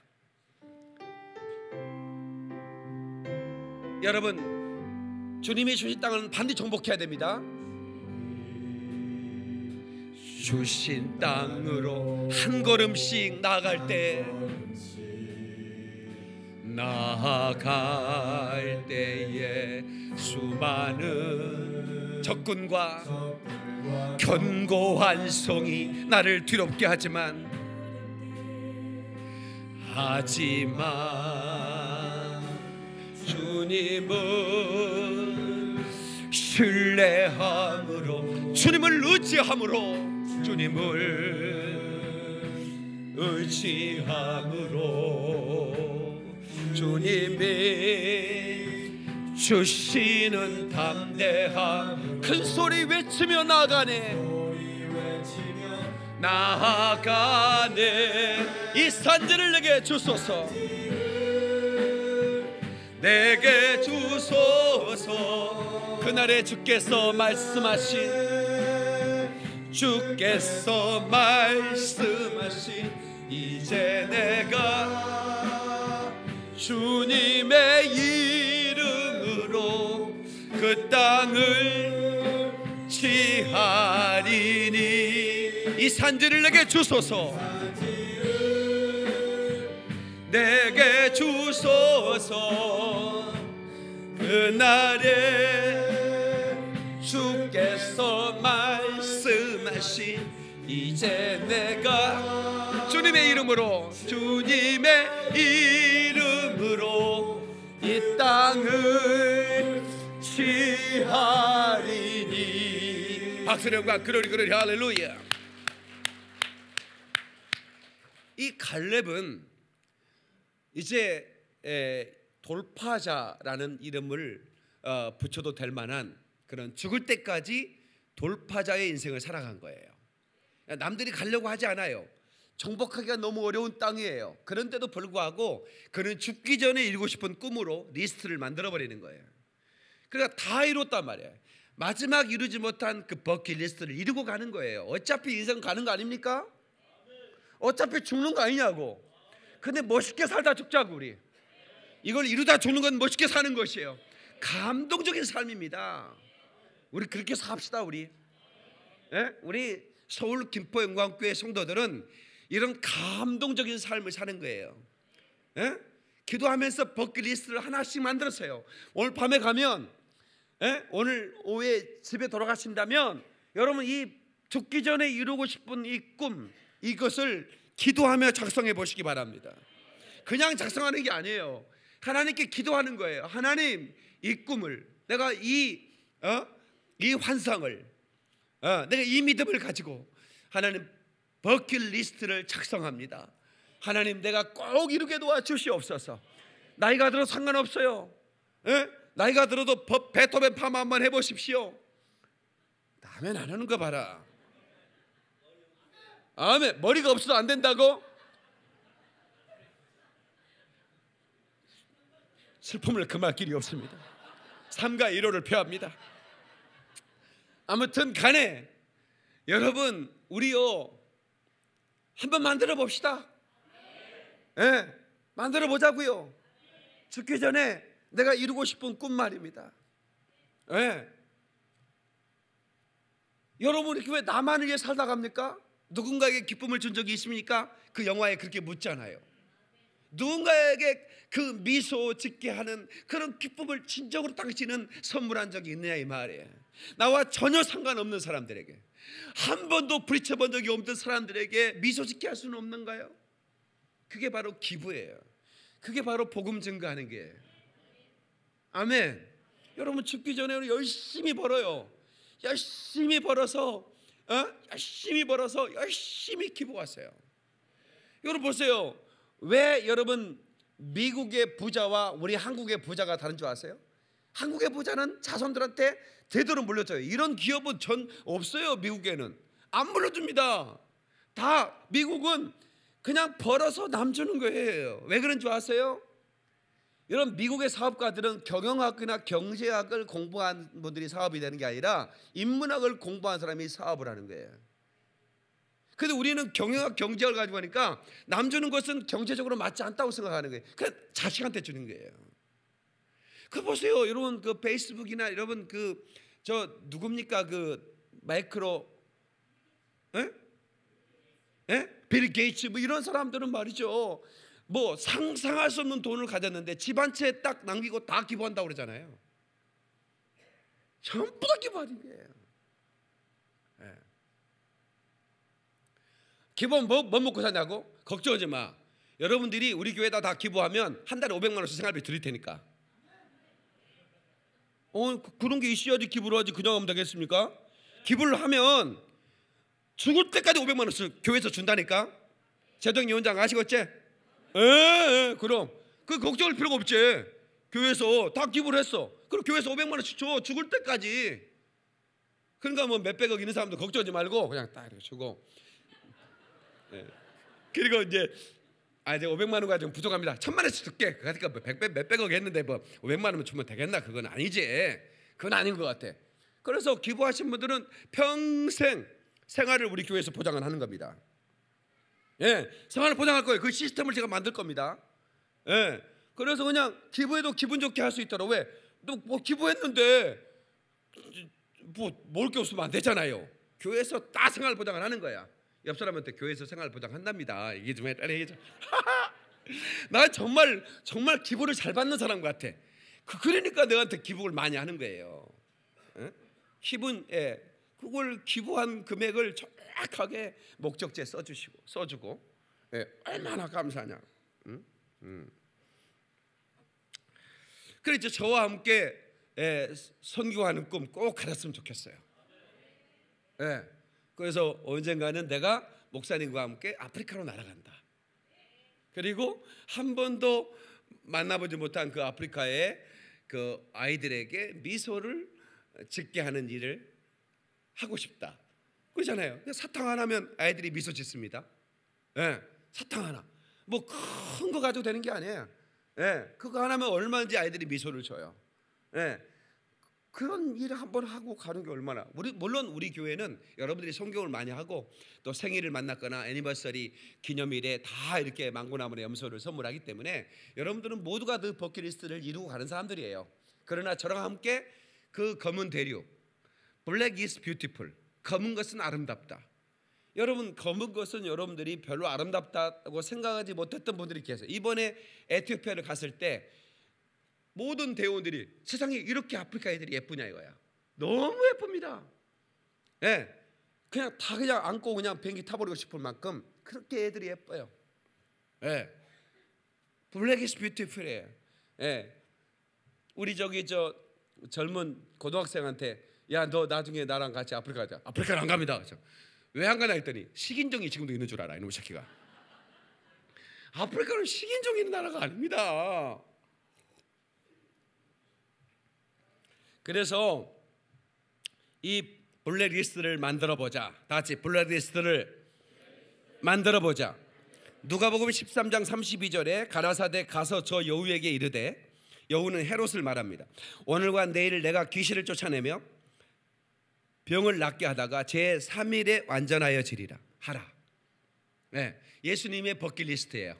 여러분, 주님이 주신 땅은 반드시 정복해야 됩니다. 주신 땅으로 한 걸음씩 나갈 때, 나아갈 때에 수많은 적군과 견고한 성이 나를 뒤롭게 하지만 하지만 주님은 신뢰함으로, 주님을 의지함으로, 주님을 의지함으로, 주님이 주시는 담대함 큰 소리 외치며 나가네, 나가네. 이 산지를 내게 주소서, 내게 주소서. 그날에 주께서 말씀하신, 주께서 말씀하신, 이제 내가 주님의 이름으로 그 땅을 지하리니, 이 산지를 내게 주소서, 내게 주소서. 그날에 주께서 말씀하신, 이제 내가 주님의 이름으로, 주님의 이름으로 이 땅을 지하리니. 박수령과 그러리 그러리 할렐루야. 이 갈렙은 이제 에, 돌파자라는 이름을 어, 붙여도 될 만한, 그런 죽을 때까지 돌파자의 인생을 살아간 거예요. 남들이 가려고 하지 않아요. 정복하기가 너무 어려운 땅이에요. 그런데도 불구하고 그는 죽기 전에 이루고 싶은 꿈으로 리스트를 만들어버리는 거예요. 그러니까 다 이뤘단 말이에요. 마지막 이루지 못한 그 버킷리스트를 이루고 가는 거예요. 어차피 인생 가는 거 아닙니까? 어차피 죽는 거 아니냐고. 근데 멋있게 살다 죽자고. 우리 이걸 이루다 죽는 건 멋있게 사는 것이에요. 감동적인 삶입니다. 우리 그렇게 삽시다. 우리 예? 우리 서울 김포영광교회 성도들은 이런 감동적인 삶을 사는 거예요. 예? 기도하면서 버킷리스트를 하나씩 만들었어요. 오늘 밤에 가면 예? 오늘 오후에 집에 돌아가신다면 여러분 이 죽기 전에 이루고 싶은 이 꿈, 이것을 기도하며 작성해 보시기 바랍니다. 그냥 작성하는 게 아니에요. 하나님께 기도하는 거예요. 하나님, 이 꿈을, 내가 이 어? 이 환상을, 어, 내가 이 믿음을 가지고 하나님 버킷리스트를 작성합니다. 하나님, 내가 꼭 이루게 도와주시옵소서. 나이가 들어도 상관없어요. 에? 나이가 들어도 버, 베토벤 파마 한번 해보십시오. 남의 안 하는 거 봐라. 아멘. 머리가 없어도 안 된다고? 슬픔을 금할 길이 없습니다. 삼가 일호를 표합니다. 아무튼 간에 여러분, 우리요 한번 만들어 봅시다. 예, 만들어 보자고요. 죽기 전에 내가 이루고 싶은 꿈 말입니다. 예. 여러분 이렇게 왜 나만을 위해 살다 갑니까? 누군가에게 기쁨을 준 적이 있습니까? 그 영화에 그렇게 묻잖아요. 누군가에게 그 미소 짓게 하는 그런 기쁨을 진정으로 당신은 선물한 적이 있느냐 이 말이에요. 나와 전혀 상관없는 사람들에게, 한 번도 부딪혀본 적이 없는 사람들에게 미소 짓게 할 수는 없는가요? 그게 바로 기부예요. 그게 바로 복음 증거하는 게. 아멘. 여러분 죽기 전에 우리 열심히 벌어요. 열심히 벌어서 어? 열심히 벌어서 열심히 기부하세요. 여러분 보세요. 왜 여러분 미국의 부자와 우리 한국의 부자가 다른 줄 아세요? 한국의 부자는 자손들한테 대대로 물려줘요. 이런 기업은 전 없어요. 미국에는 안 물려줍니다. 다 미국은 그냥 벌어서 남주는 거예요. 왜 그런 줄 아세요? 여러분 미국의 사업가들은 경영학이나 경제학을 공부한 분들이 사업이 되는 게 아니라 인문학을 공부한 사람이 사업을 하는 거예요. 그런데 우리는 경영학, 경제학을 가지고 하니까 남 주는 것은 경제적으로 맞지 않다고 생각하는 거예요. 그냥 자식한테 주는 거예요. 그 보세요, 여러분 그 페이스북이나 여러분 그 저 누굽니까 그 마이크로, 에? 에? 빌 게이츠 뭐 이런 사람들은 말이죠. 뭐 상상할 수 없는 돈을 가졌는데 집 한 채 딱 남기고 다 기부한다고 그러잖아요. 전부 다 기부하는 거예요. 네. 기부 뭐, 뭐 먹고 사냐고? 걱정하지 마. 여러분들이 우리 교회에다 다 기부하면 한 달에 오백만 원씩 생활비 드릴 테니까. 어, 그런 게 있어야지 기부를 하지 그냥 하면 되겠습니까? 기부를 하면 죽을 때까지 오백만 원씩 교회에서 준다니까. 재정위원장 아시겠지? 에, 에, 그럼 그 걱정할 필요가 없지. 교회에서 다 기부를 했어. 그럼 교회에서 오백만 원씩 줘. 죽을 때까지. 그러니까 뭐 몇백억 있는 사람도 걱정하지 말고 그냥 딱 이렇게 주고. 예. 그리고 이제 아 이제 오백만 원가 좀 부족합니다. 천만 원씩 줄게. 그러니까 뭐 백백 몇백억 했는데 뭐 오백만 원만 주면 되겠나? 그건 아니지. 그건 아닌 것 같아. 그래서 기부하신 분들은 평생 생활을 우리 교회에서 보장을 하는 겁니다. 예, 생활을 보장할 거예요. 그 시스템을 제가 만들 겁니다. 예, 그래서 그냥 기부해도 기분 좋게 할 수 있도록. 왜? 또 뭐 기부했는데 뭐 먹을 게 없으면 안 되잖아요. 교회에서 다 생활 보장을 하는 거야. 옆 사람한테 교회에서 생활 보장한답니다. 얘기 좀 해라. 얘기 좀. 나 정말 정말 기부를 잘 받는 사람 같아. 그러니까 내한테 기부를 많이 하는 거예요. 예? 기분, 예. 그걸 기부한 금액을 정확하게 목적지에 써주시고 써주고, 예, 얼마나 감사하냐. 응? 응. 그래서 저와 함께 예, 선교하는 꿈 꼭 가졌으면 좋겠어요. 예, 그래서 언젠가는 내가 목사님과 함께 아프리카로 날아간다. 그리고 한 번도 만나보지 못한 그 아프리카의 그 아이들에게 미소를 짓게 하는 일을 하고 싶다. 그러잖아요. 사탕 하나면 아이들이 미소 짓습니다. 예, 사탕 하나. 뭐 큰 거 가지고 되는 게 아니에요. 예, 그거 하나면 얼마든지 아이들이 미소를 줘요. 예, 그런 일을 한번 하고 가는 게 얼마나. 우리 물론 우리 교회는 여러분들이 성경을 많이 하고 또 생일을 만났거나 애니버서리 기념일에 다 이렇게 망고나물에 염소를 선물하기 때문에 여러분들은 모두가 그 버킷리스트를 이루고 가는 사람들이에요. 그러나 저랑 함께 그 검은 대륙, Black is beautiful. 검은 것은 아름답다. 여러분 검은 것은 여러분들이 별로 아름답다고 생각하지 못했던 분들이 계세요. 이번에 에티오피아를 갔을 때 모든 대원들이 세상에 이렇게 아프리카 애들이 예쁘냐 이거야. 너무 예쁩니다. 예, 그냥 다 그냥 안고 그냥 비행기 타버리고 싶을 만큼 그렇게 애들이 예뻐요. 예, Black is beautiful이에요. 예, 우리 저기 저 젊은 고등학생한테 야, 너 나중에 나랑 같이 아프리카 가자. 아프리카를 안 갑니다. 왜 안 가냐 했더니 식인종이 지금도 있는 줄 알아. 이놈의 새끼가. 아프리카는 식인종이 있는 나라가 아닙니다. 그래서 이 블랙리스트를 만들어보자. 다 같이 블랙리스트를 만들어보자. 누가복음 십삼 장 삼십이 절에 가라사대 가서 저 여우에게 이르되, 여우는 헤롯을 말합니다. 오늘과 내일 내가 귀신을 쫓아내며 병을 낫게 하다가 제삼 일에 완전하여지리라 하라. 예, 예수님의 버킷리스트예요.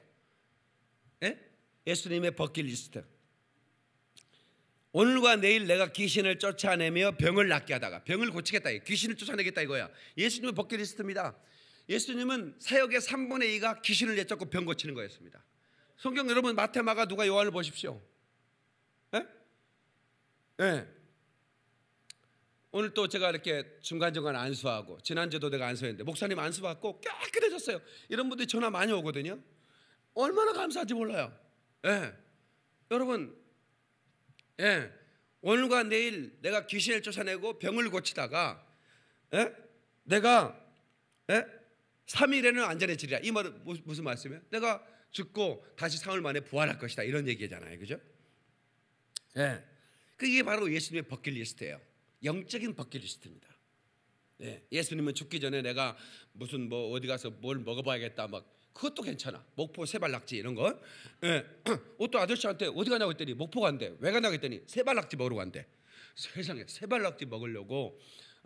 예? 예수님의 버킷리스트. 오늘과 내일 내가 귀신을 쫓아내며 병을 낫게 하다가 병을 고치겠다. 귀신을 쫓아내겠다 이거야. 예수님의 버킷리스트입니다. 예수님은 사역의 삼분의 이가 귀신을 내쫓고 병 고치는 거였습니다. 성경 여러분 마태, 마가, 누가, 요한을 보십시오. 예? 예. 오늘 또 제가 이렇게 중간중간 안수하고, 지난주도 내가 안수했는데 목사님 안수받고 깨끗해졌어요. 이런 분들이 전화 많이 오거든요. 얼마나 감사한지 몰라요. 예. 여러분, 예. 오늘과 내일 내가 귀신을 쫓아내고 병을 고치다가, 예? 내가, 예? 삼 일에는 안전해지리라. 이 말은 무슨 말씀이에요? 내가 죽고 다시 삼 일 만에 부활할 것이다. 이런 얘기잖아요. 그죠? 예. 그게 바로 예수님의 버킷리스트예요. 영적인 버킷리스트입니다. 예, 예수님은 죽기 전에 내가 무슨 뭐 어디 가서 뭘 먹어봐야겠다 막 그것도 괜찮아. 목포 세발낙지 이런 거. 예, 어떤 아저씨한테 어디 가냐고 했더니 목포 간대. 왜 가냐고 했더니 세발낙지 먹으러 간대. 세상에 세발낙지 먹으려고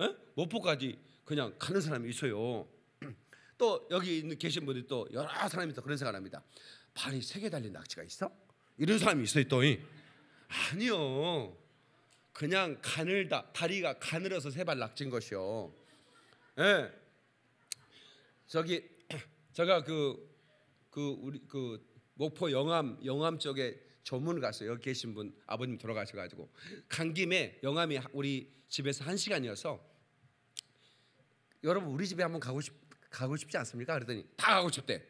예? 목포까지 그냥 가는 사람이 있어요. 또 여기 있는 계신 분들이 또 여러 사람이 또 그런 생각을 합니다. 발이 세 개 달린 낙지가 있어? 이런 사람이 있어요. 또 아니요. 그냥 가늘다, 다리가 가늘어서 세발 낙진 것이요. 예. 저기, 제가 그, 그, 우리, 그, 목포 영암, 영암 쪽에 조문을 갔어요. 여기 계신 분, 아버님 돌아가셔가지고. 간 김에 영암이 우리 집에서 한 시간이어서, 여러분, 우리 집에 한번 가고 싶, 가고 싶지 않습니까? 그랬더니, 다 가고 싶대.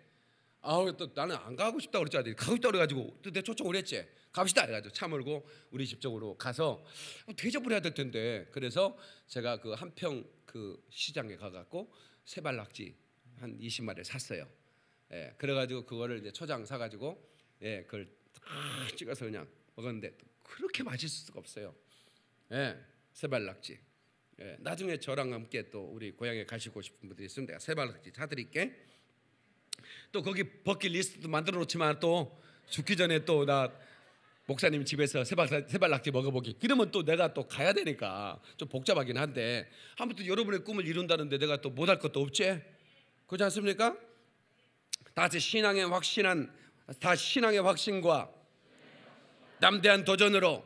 아우, 또 나는 안 가고 싶다고 그랬지. 아들이 가고 싶다고 그래가지고, 또 내 초청을 했지. 갑시다. 그래가지고 차 몰고 우리 집 쪽으로 가서 대접을 해야 될 텐데. 그래서 제가 그 한평 그 시장에 가갖고 세발낙지 한 이십 마리를 샀어요. 예, 그래가지고 그거를 이제 초장 사가지고 예, 그걸 딱 찍어서 그냥 먹었는데 그렇게 맛있을 수가 없어요. 예, 세발낙지. 예, 나중에 저랑 함께 또 우리 고향에 가시고 싶은 분들이 있으면 내가 세발낙지 사드릴게. 또 거기 버킷리스트도 만들어 놓지만 또 죽기 전에 또 나 목사님 집에서 세발, 세발낙지 먹어보기. 그러면 또 내가 또 가야 되니까 좀 복잡하긴 한데 아무튼 여러분의 꿈을 이룬다는데 내가 또 못할 것도 없지? 그렇지 않습니까? 다시 신앙의 확신한, 다시 신앙의 확신과 담대한 도전으로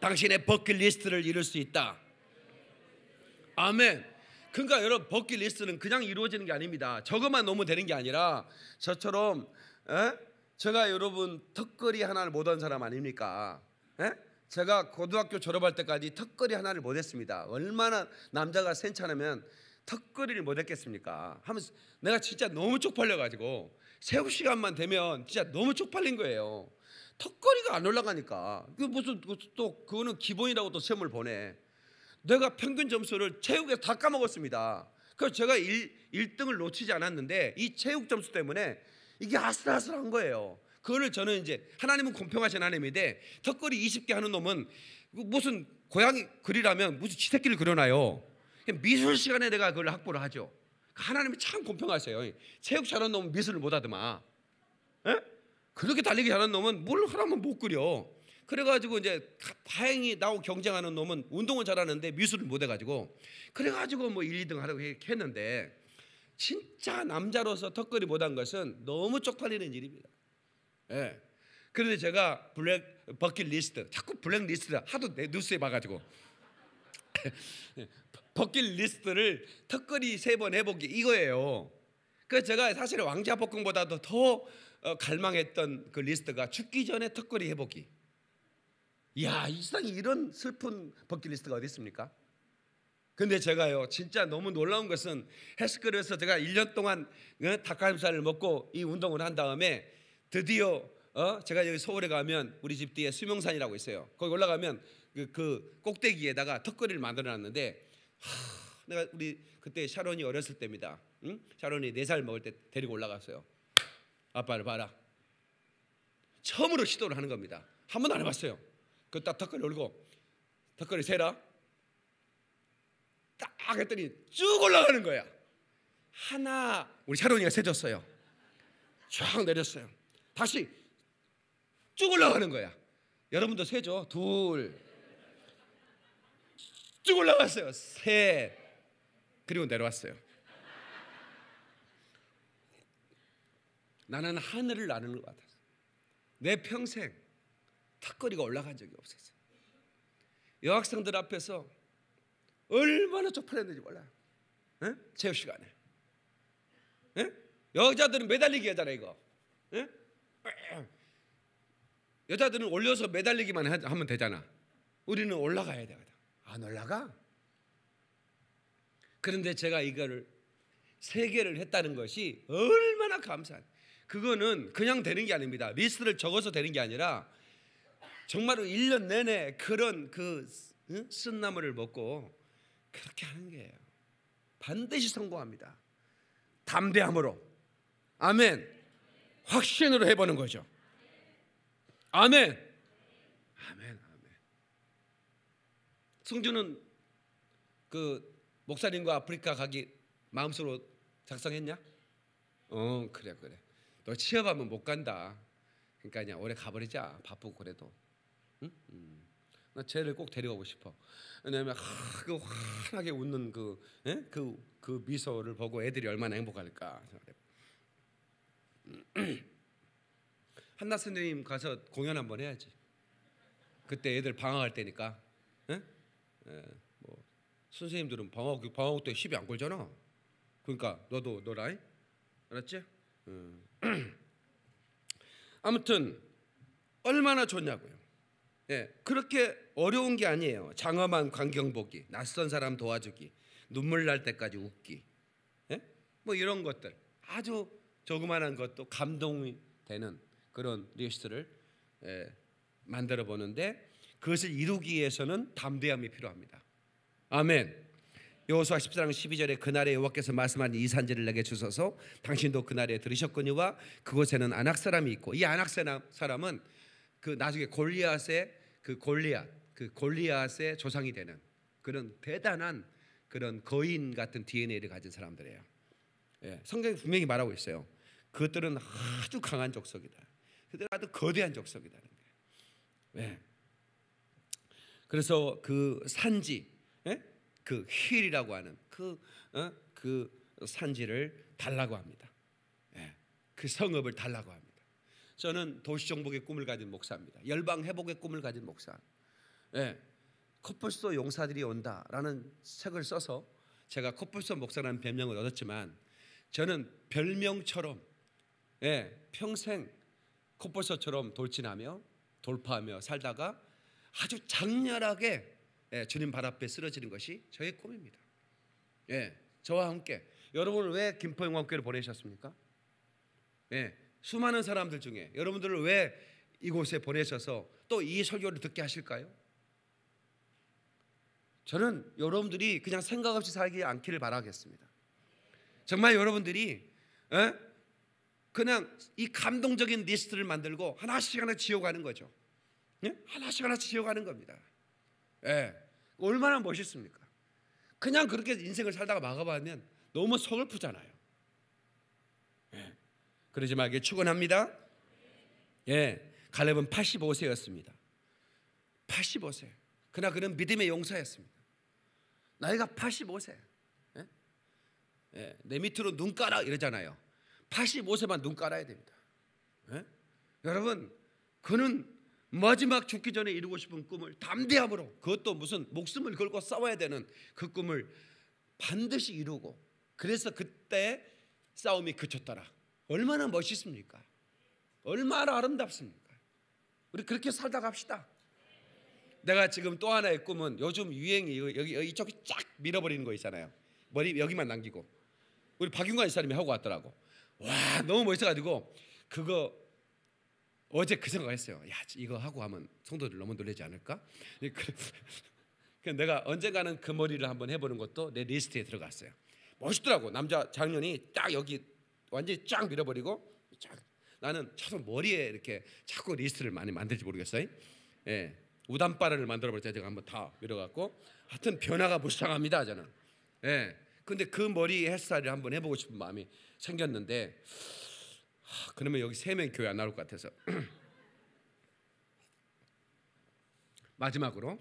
당신의 버킷리스트를 이룰 수 있다. 아멘. 그러니까 여러분 버킷리스트는 그냥 이루어지는 게 아닙니다. 저것만 너무 되는 게 아니라 저처럼 에? 제가 여러분 턱걸이 하나를 못한 사람 아닙니까? 에? 제가 고등학교 졸업할 때까지 턱걸이 하나를 못했습니다. 얼마나 남자가 센차라면 턱걸이를 못했겠습니까? 하면서 내가 진짜 너무 쪽팔려가지고 새우 시간만 되면 진짜 너무 쪽팔린 거예요. 턱걸이가 안 올라가니까 그 무슨 또 그거는 기본이라고 또 시험을 보내. 내가 평균 점수를 체육에서 다 까먹었습니다. 그래서 제가 일 등을 놓치지 않았는데 이 체육 점수 때문에 이게 아슬아슬한 거예요. 그거를 저는 이제 하나님은 공평하신 하나님인데 턱걸이 이십 개 하는 놈은 무슨 고양이 그리라면 무슨 지새끼를 그려놔요. 미술 시간에 내가 그걸 확보를 하죠. 하나님이 참 공평하세요. 체육 잘하는 놈은 미술을 못하더만 에? 그렇게 달리기 잘하는 놈은 뭘 하라면 못 그려. 그래가지고 이제 다행히 나하고 경쟁하는 놈은 운동은 잘하는데 미술을 못해가지고 그래가지고 뭐 일, 이 등 하라고 했는데 진짜 남자로서 턱걸이 못한 것은 너무 쪽팔리는 일입니다. 예. 그런데 제가 블랙 버킷리스트 자꾸 블랙리스트 하도 내 뉴스에 봐가지고 버킷리스트를 턱걸이 세 번 해보기 이거예요. 그래서 제가 사실 왕자복근보다도 더 갈망했던 그 리스트가 죽기 전에 턱걸이 해보기. 이야, 이 세상에 이런 슬픈 버킷리스트가 어디 있습니까? 근데 제가요 진짜 너무 놀라운 것은 헬스클럽에서 제가 일 년 동안 닭가슴살을 먹고 이 운동을 한 다음에 드디어 어? 제가 여기 서울에 가면 우리 집 뒤에 수명산이라고 있어요. 거기 올라가면 그, 그 꼭대기에다가 턱걸이를 만들어놨는데 하, 내가 우리 그때 샤론이 어렸을 때입니다. 응? 샤론이 네 살 먹을 때 데리고 올라갔어요. 아빠를 봐라. 처음으로 시도를 하는 겁니다. 한 번도 안 해봤어요. 그 딱 턱걸이 올리고 턱걸이 세라. 딱 했더니 쭉 올라가는 거야. 하나 우리 샤론이가 세졌어요. 쫙 내렸어요. 다시 쭉 올라가는 거야. 여러분도 세죠. 둘 쭉 올라갔어요. 셋 그리고 내려왔어요. 나는 하늘을 나는 것 같았어. 내 평생 턱걸이가 올라간 적이 없었어요. 여학생들 앞에서 얼마나 쪽팔렸는지 몰라요. 에? 체육 시간에. 에? 여자들은 매달리기 하잖아요, 이거. 에? 여자들은 올려서 매달리기만 하면 되잖아. 우리는 올라가야 되거든. 안 올라가? 그런데 제가 이거를 세 개를 했다는 것이 얼마나 감사한. 그거는 그냥 되는 게 아닙니다. 리스트를 적어서 되는 게 아니라 정말로 일 년 내내 그런 그 쓴나물을 먹고 그렇게 하는 거예요. 반드시 성공합니다. 담대함으로, 아멘, 확신으로 해보는 거죠. 아멘, 아멘, 아멘. 승준은 그 목사님과 아프리카 가기 마음속으로 작성했냐? 어, 그래 그래. 너 취업하면 못 간다. 그러니까 그냥 올해 가버리자. 바쁘고 그래도. 응? 음. 나 쟤를 꼭 데려가고 싶어. 왜냐하면 하, 그 환하게 웃는 그, 에? 그, 그 미소를 보고 애들이 얼마나 행복할까. 한나 선생님 가서 공연 한번 해야지. 그때 애들 방학할 때니까. 에? 에, 뭐 선생님들은 방학 방학 때 시비 안 걸잖아. 그러니까 너도 너라이, 알았지? 음. 아무튼 얼마나 좋냐고요. 예, 그렇게 어려운 게 아니에요. 장엄한 광경 보기, 낯선 사람 도와주기, 눈물 날 때까지 웃기, 예? 뭐 이런 것들 아주 조그만한 것도 감동이 되는 그런 리스트를, 예, 만들어 보는데 그것을 이루기 위해서는 담대함이 필요합니다. 아멘. 여호수아 십사 장 십이 절에 그날에 여호와께서 말씀하신 이 산지를 내게 주소서, 당신도 그날에 들으셨거니와 그곳에는 아낙 사람이 있고, 이 아낙 사람은 그 나중에 골리앗의 그 골리앗 그 골리앗의 조상이 되는 그런 대단한 그런 거인 같은 디엔에이를 가진 사람들이에요. 예, 성경이 분명히 말하고 있어요. 그들은 아주 강한 족속이다. 그들은 아주 거대한 족속이다는 거예요. 예. 그래서 그 산지, 예? 그 힐이라고 하는 그, 어? 그 산지를 달라고 합니다. 예. 그 성읍을 달라고 합니다. 저는 도시정복의 꿈을 가진 목사입니다. 열방회복의 꿈을 가진 목사. 예. 코뿔소 용사들이 온다라는 책을 써서 제가 코뿔소 목사라는 별명을 얻었지만, 저는 별명처럼, 예, 평생 코뿔소처럼 돌진하며 돌파하며 살다가 아주 장렬하게, 예, 주님 발 앞에 쓰러지는 것이 저의 꿈입니다. 예, 저와 함께. 여러분을 왜 김포영광교회를 보내셨습니까? 예, 수많은 사람들 중에 여러분들을 왜 이곳에 보내셔서 또 이 설교를 듣게 하실까요? 저는 여러분들이 그냥 생각 없이 살지 않기를 바라겠습니다. 정말 여러분들이, 예? 그냥 이 감동적인 리스트를 만들고 하나씩 하나 지어가는 거죠. 예? 하나씩 하나 지어가는 겁니다. 예, 얼마나 멋있습니까? 그냥 그렇게 인생을 살다가 막아버리면 너무 서글프잖아요. 예, 그러지 말게 축원합니다. 예, 갈렙은 팔십오 세였습니다. 팔십오 세. 그러나 그는 믿음의 용사였습니다. 나이가 팔십오 세. 예? 예, 내 밑으로 눈 깔아 이러잖아요. 팔십오 세만 눈 깔아야 됩니다. 예? 여러분, 그는 마지막 죽기 전에 이루고 싶은 꿈을 담대함으로, 그것도 무슨 목숨을 걸고 싸워야 되는 그 꿈을 반드시 이루고, 그래서 그때 싸움이 그쳤더라. 얼마나 멋있습니까? 얼마나 아름답습니까? 우리 그렇게 살다 갑시다. 내가 지금 또 하나의 꿈은, 요즘 유행이 여기, 여기 이쪽에 쫙 밀어버리는 거 있잖아요. 머리 여기만 남기고. 우리 박윤관 이사님이 하고 왔더라고. 와, 너무 멋있어가지고 그거 어제 그 생각했어요. 야, 이거 하고 하면 성도들 너무 놀라지 않을까? 그래서 내가 언젠가는 그 머리를 한번 해보는 것도 내 리스트에 들어갔어요. 멋있더라고. 남자 장년이 딱 여기 완전히 쫙 밀어버리고, 쫙. 나는 자꾸 머리에 이렇게 자꾸 리스트를 많이 만들지 모르겠어요. 예, 우단바를 만들어버렸어요. 제가 한번 다 밀어갖고. 하여튼 변화가 무쌍합니다, 저는. 예, 근데 그 머리 헤어스타일을 한번 해보고 싶은 마음이 생겼는데, 하, 그러면 여기 세 명 교회 안 나올 것 같아서. 마지막으로,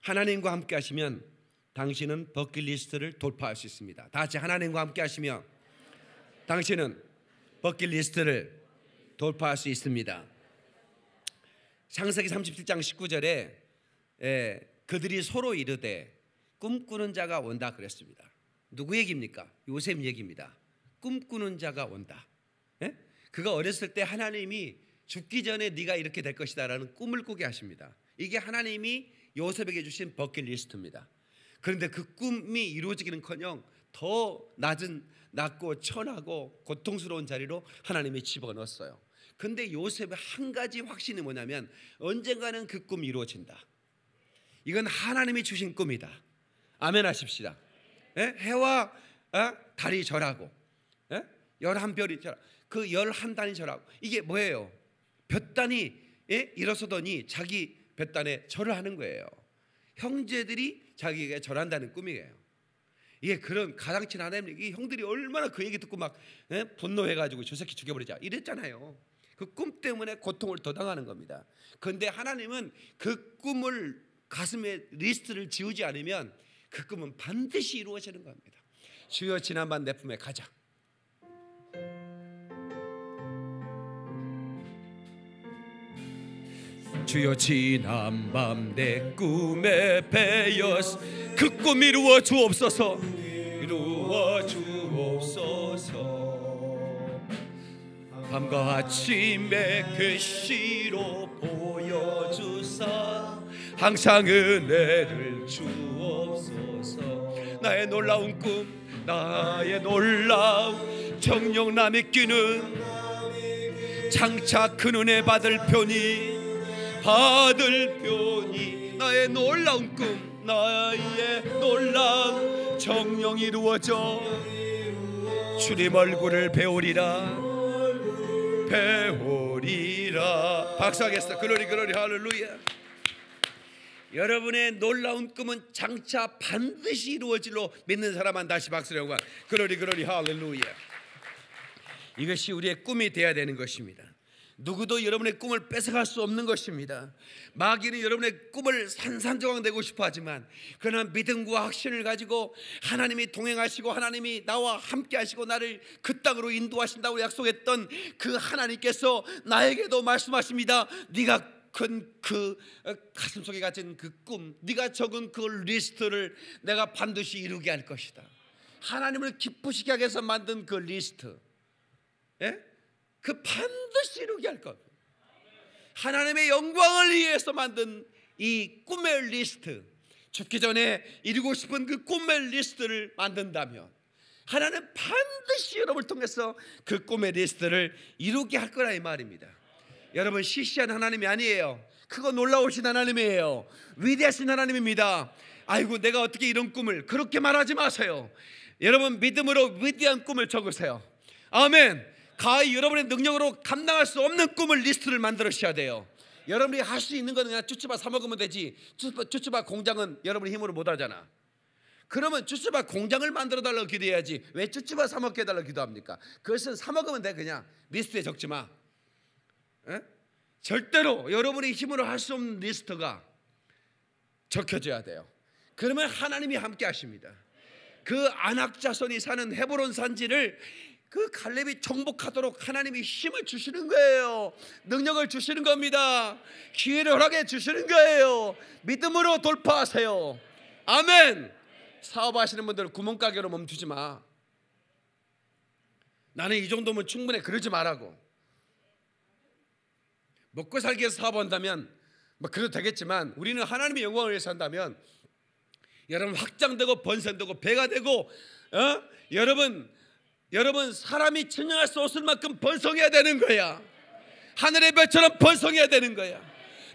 하나님과 함께 하시면 당신은 버킷리스트를 돌파할 수 있습니다. 다 같이, 하나님과 함께 하시면 당신은 버킷리스트를 돌파할 수 있습니다. 창세기 삼십칠 장 십구 절에 예, 그들이 서로 이르되 꿈꾸는 자가 온다 그랬습니다. 누구 얘기입니까? 요셉 얘기입니다. 꿈꾸는 자가 온다. 그가 어렸을 때 하나님이 죽기 전에 네가 이렇게 될 것이다 라는 꿈을 꾸게 하십니다. 이게 하나님이 요셉에게 주신 버킷리스트입니다. 그런데 그 꿈이 이루어지기는커녕 더 낮은, 낮고 천하고 고통스러운 자리로 하나님이 집어넣었어요. 근데 요셉의 한 가지 확신이 뭐냐면 언젠가는 그 꿈이 이루어진다. 이건 하나님이 주신 꿈이다. 아멘 하십시다. 예? 해와 어? 달이 절하고 예? 열한 별이 절하고 그 열한 단이 절하고 이게 뭐예요? 볕단이 예? 일어서더니 자기 볕단에 절을 하는 거예요. 형제들이 자기에게 절한다는 꿈이에요. 이게 그런 가당친 하나님 이 형들이 얼마나 그 얘기 듣고 막 예? 분노해가지고 저 새끼 죽여버리자 이랬잖아요. 그 꿈 때문에 고통을 더 당하는 겁니다. 그런데 하나님은 그 꿈을 가슴에 리스트를 지우지 않으면 그 꿈은 반드시 이루어지는 겁니다. 주여 지난 밤 내 품에 가자. 주여 지난 밤 내 꿈에 베였어 그 꿈 이루어 주옵소서. 이루어 주옵소서. 밤과 아침의 계시로 보여주사 항상 은혜를 주옵소서. 나의 놀라운 꿈 나의 놀라운 정녕 남이 끼는 장차 큰 은혜 받을 편이 받을 편이 나의 놀라운 꿈 나의 놀라운 정녕 이루어져 주님 얼굴을 배우리라 배우리라. 박수하겠습니다. 글로리 글로리 할렐루야. 여러분의 놀라운 꿈은 장차 반드시 이루어질로 믿는 사람만 다시 박수를 영광. 글로리 글로리 할렐루야. 이것이 우리의 꿈이 되어야 되는 것입니다. 누구도 여러분의 꿈을 뺏어갈 수 없는 것입니다. 마귀는 여러분의 꿈을 산산조각내고 싶어하지만 그러나 믿음과 확신을 가지고 하나님이 동행하시고 하나님이 나와 함께 하시고 나를 그 땅으로 인도하신다고 약속했던 그 하나님께서 나에게도 말씀하십니다. 네가 큰 그 가슴속에 갇힌 그 꿈 네가 적은 그 리스트를 내가 반드시 이루게 할 것이다. 하나님을 기쁘시게 하기 위해서 만든 그 리스트 예? 그 반드시 이루게 할 것. 하나님의 영광을 위해서 만든 이 꿈의 리스트 죽기 전에 이루고 싶은 그 꿈의 리스트를 만든다면 하나님 반드시 여러분을 통해서 그 꿈의 리스트를 이루게 할 거라 이 말입니다. 여러분 시시한 하나님이 아니에요. 크고 놀라우신 하나님이에요. 위대하신 하나님입니다. 아이고 내가 어떻게 이런 꿈을 그렇게 말하지 마세요. 여러분 믿음으로 위대한 꿈을 적으세요. 아멘. 가히 여러분의 능력으로 감당할 수 없는 꿈을 리스트를 만들어셔야 돼요. 여러분이 할 수 있는 거는 그냥 쭈쭈바 사 먹으면 되지 쭈쭈바, 쭈쭈바 공장은 여러분의 힘으로 못 하잖아. 그러면 쭈쭈바 공장을 만들어 달라고 기도해야지 왜 쭈쭈바 사 먹게 해달라고 기도합니까? 그것은 사 먹으면 돼. 그냥 리스트에 적지 마. 에? 절대로 여러분의 힘으로 할 수 없는 리스트가 적혀져야 돼요. 그러면 하나님이 함께 하십니다. 그 안악자손이 사는 헤브론 산지를 그 갈렙이 정복하도록 하나님이 힘을 주시는 거예요. 능력을 주시는 겁니다. 기회를 허락해 주시는 거예요. 믿음으로 돌파하세요. 아멘. 사업하시는 분들은 구멍가게로 멈추지 마. 나는 이 정도면 충분해 그러지 말라고. 먹고 살기 위해서 사업한다면 뭐 그래도 되겠지만 우리는 하나님의 영광을 위해서 한다면 여러분 확장되고 번성되고 배가 되고 어? 여러분 여러분 사람이 증명할 수 없을 만큼 번성해야 되는 거야. 하늘의 별처럼 번성해야 되는 거야.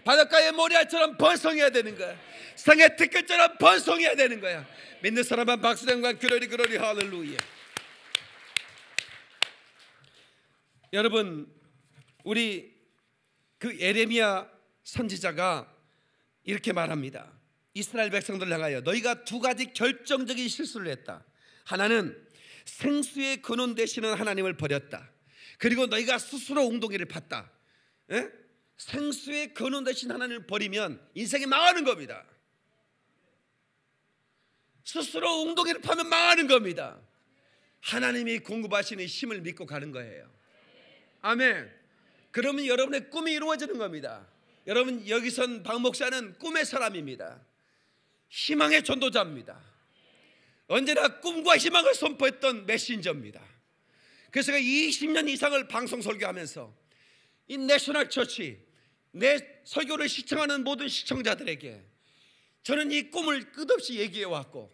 바닷가의 모래알처럼 번성해야 되는 거야. 상의 티끌처럼 번성해야 되는 거야. 믿는 사람만 박수된과 그러리 그러리 할렐루야. 여러분 우리 그 예레미야 선지자가 이렇게 말합니다. 이스라엘 백성들을 향하여 너희가 두 가지 결정적인 실수를 했다. 하나는 생수의 근원 되시는 하나님을 버렸다. 그리고 너희가 스스로 웅덩이를 팠다. 에? 생수의 근원 되신 하나님을 버리면 인생이 망하는 겁니다. 스스로 웅덩이를 파면 망하는 겁니다. 하나님이 공급하시는 힘을 믿고 가는 거예요. 아멘. 그러면 여러분의 꿈이 이루어지는 겁니다. 여러분 여기선 박 목사는 꿈의 사람입니다. 희망의 전도자입니다. 언제나 꿈과 희망을 선포했던 메신저입니다. 그래서 제가 이십 년 이상을 방송 설교하면서 이 내셔널 처치, 내 설교를 시청하는 모든 시청자들에게 저는 이 꿈을 끝없이 얘기해왔고,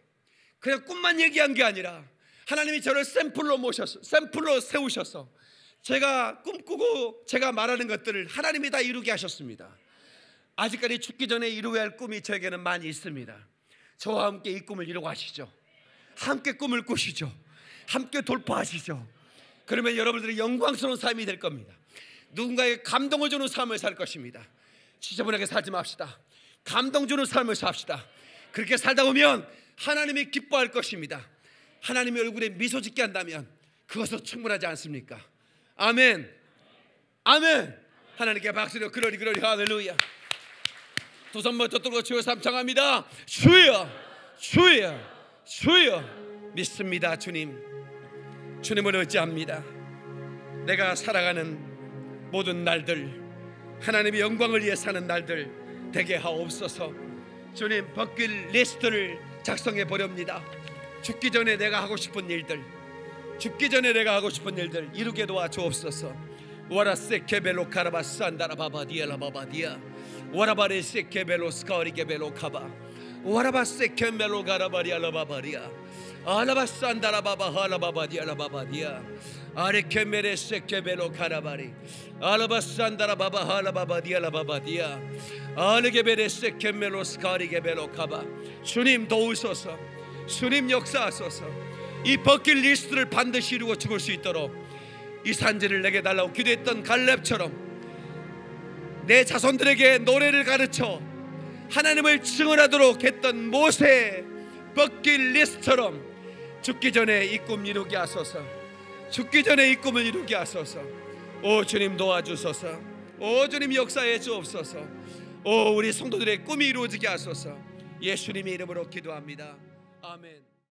그냥 꿈만 얘기한 게 아니라 하나님이 저를 샘플로 모셔서, 샘플로 세우셔서 제가 꿈꾸고 제가 말하는 것들을 하나님이 다 이루게 하셨습니다. 아직까지 죽기 전에 이루어야 할 꿈이 저에게는 많이 있습니다. 저와 함께 이 꿈을 이루고 하시죠. 함께 꿈을 꾸시죠. 함께 돌파하시죠. 그러면 여러분들이 영광스러운 삶이 될 겁니다. 누군가에게 감동을 주는 삶을 살 것입니다. 지저분하게 살지 맙시다. 감동 주는 삶을 삽시다. 그렇게 살다 보면 하나님이 기뻐할 것입니다. 하나님의 얼굴에 미소 짓게 한다면 그것은 충분하지 않습니까? 아멘. 아멘. 하나님께 박수로 그러리 그러리 할렐루야. 두 손 먼저 들고 주여 삼창합니다. 주여, 주여, 주여. 믿습니다. 주님, 주님을 의지합니다. 내가 살아가는 모든 날들 하나님의 영광을 위해 사는 날들 되게 하옵소서. 주님, 버킷 리스트를 작성해 보렵니다. 죽기 전에 내가 하고 싶은 일들, 죽기 전에 내가 하고 싶은 일들 이루게 도와주옵소서. 와라세케벨로 카라바산다라바바디엘라바바디아 와라바레세케벨로 스카리게벨로 카바 와라바세케벨로 가라바리알라바바리아 알라바산다라바바하라바바디알라바바디아 아레케메레세케벨로 카라바리 알라바산다라바바하라바바디알라바바디아 알게베레세케멜로 스카리게벨로 카바. 주님 도우소서. 주님 역사하소서. 이 버킷리스트를 반드시 이루고 죽을 수 있도록 이 산지를 내게 달라고 기도했던 갈렙처럼 내 자손들에게 노래를 가르쳐 하나님을 증언하도록 했던 모세의 버킷리스트처럼 죽기 전에 이 꿈 이루게 하소서. 죽기 전에 이 꿈을 이루게 하소서. 오 주님 도와주소서. 오 주님 역사해 주옵소서. 오 우리 성도들의 꿈이 이루어지게 하소서. 예수님의 이름으로 기도합니다. 아멘.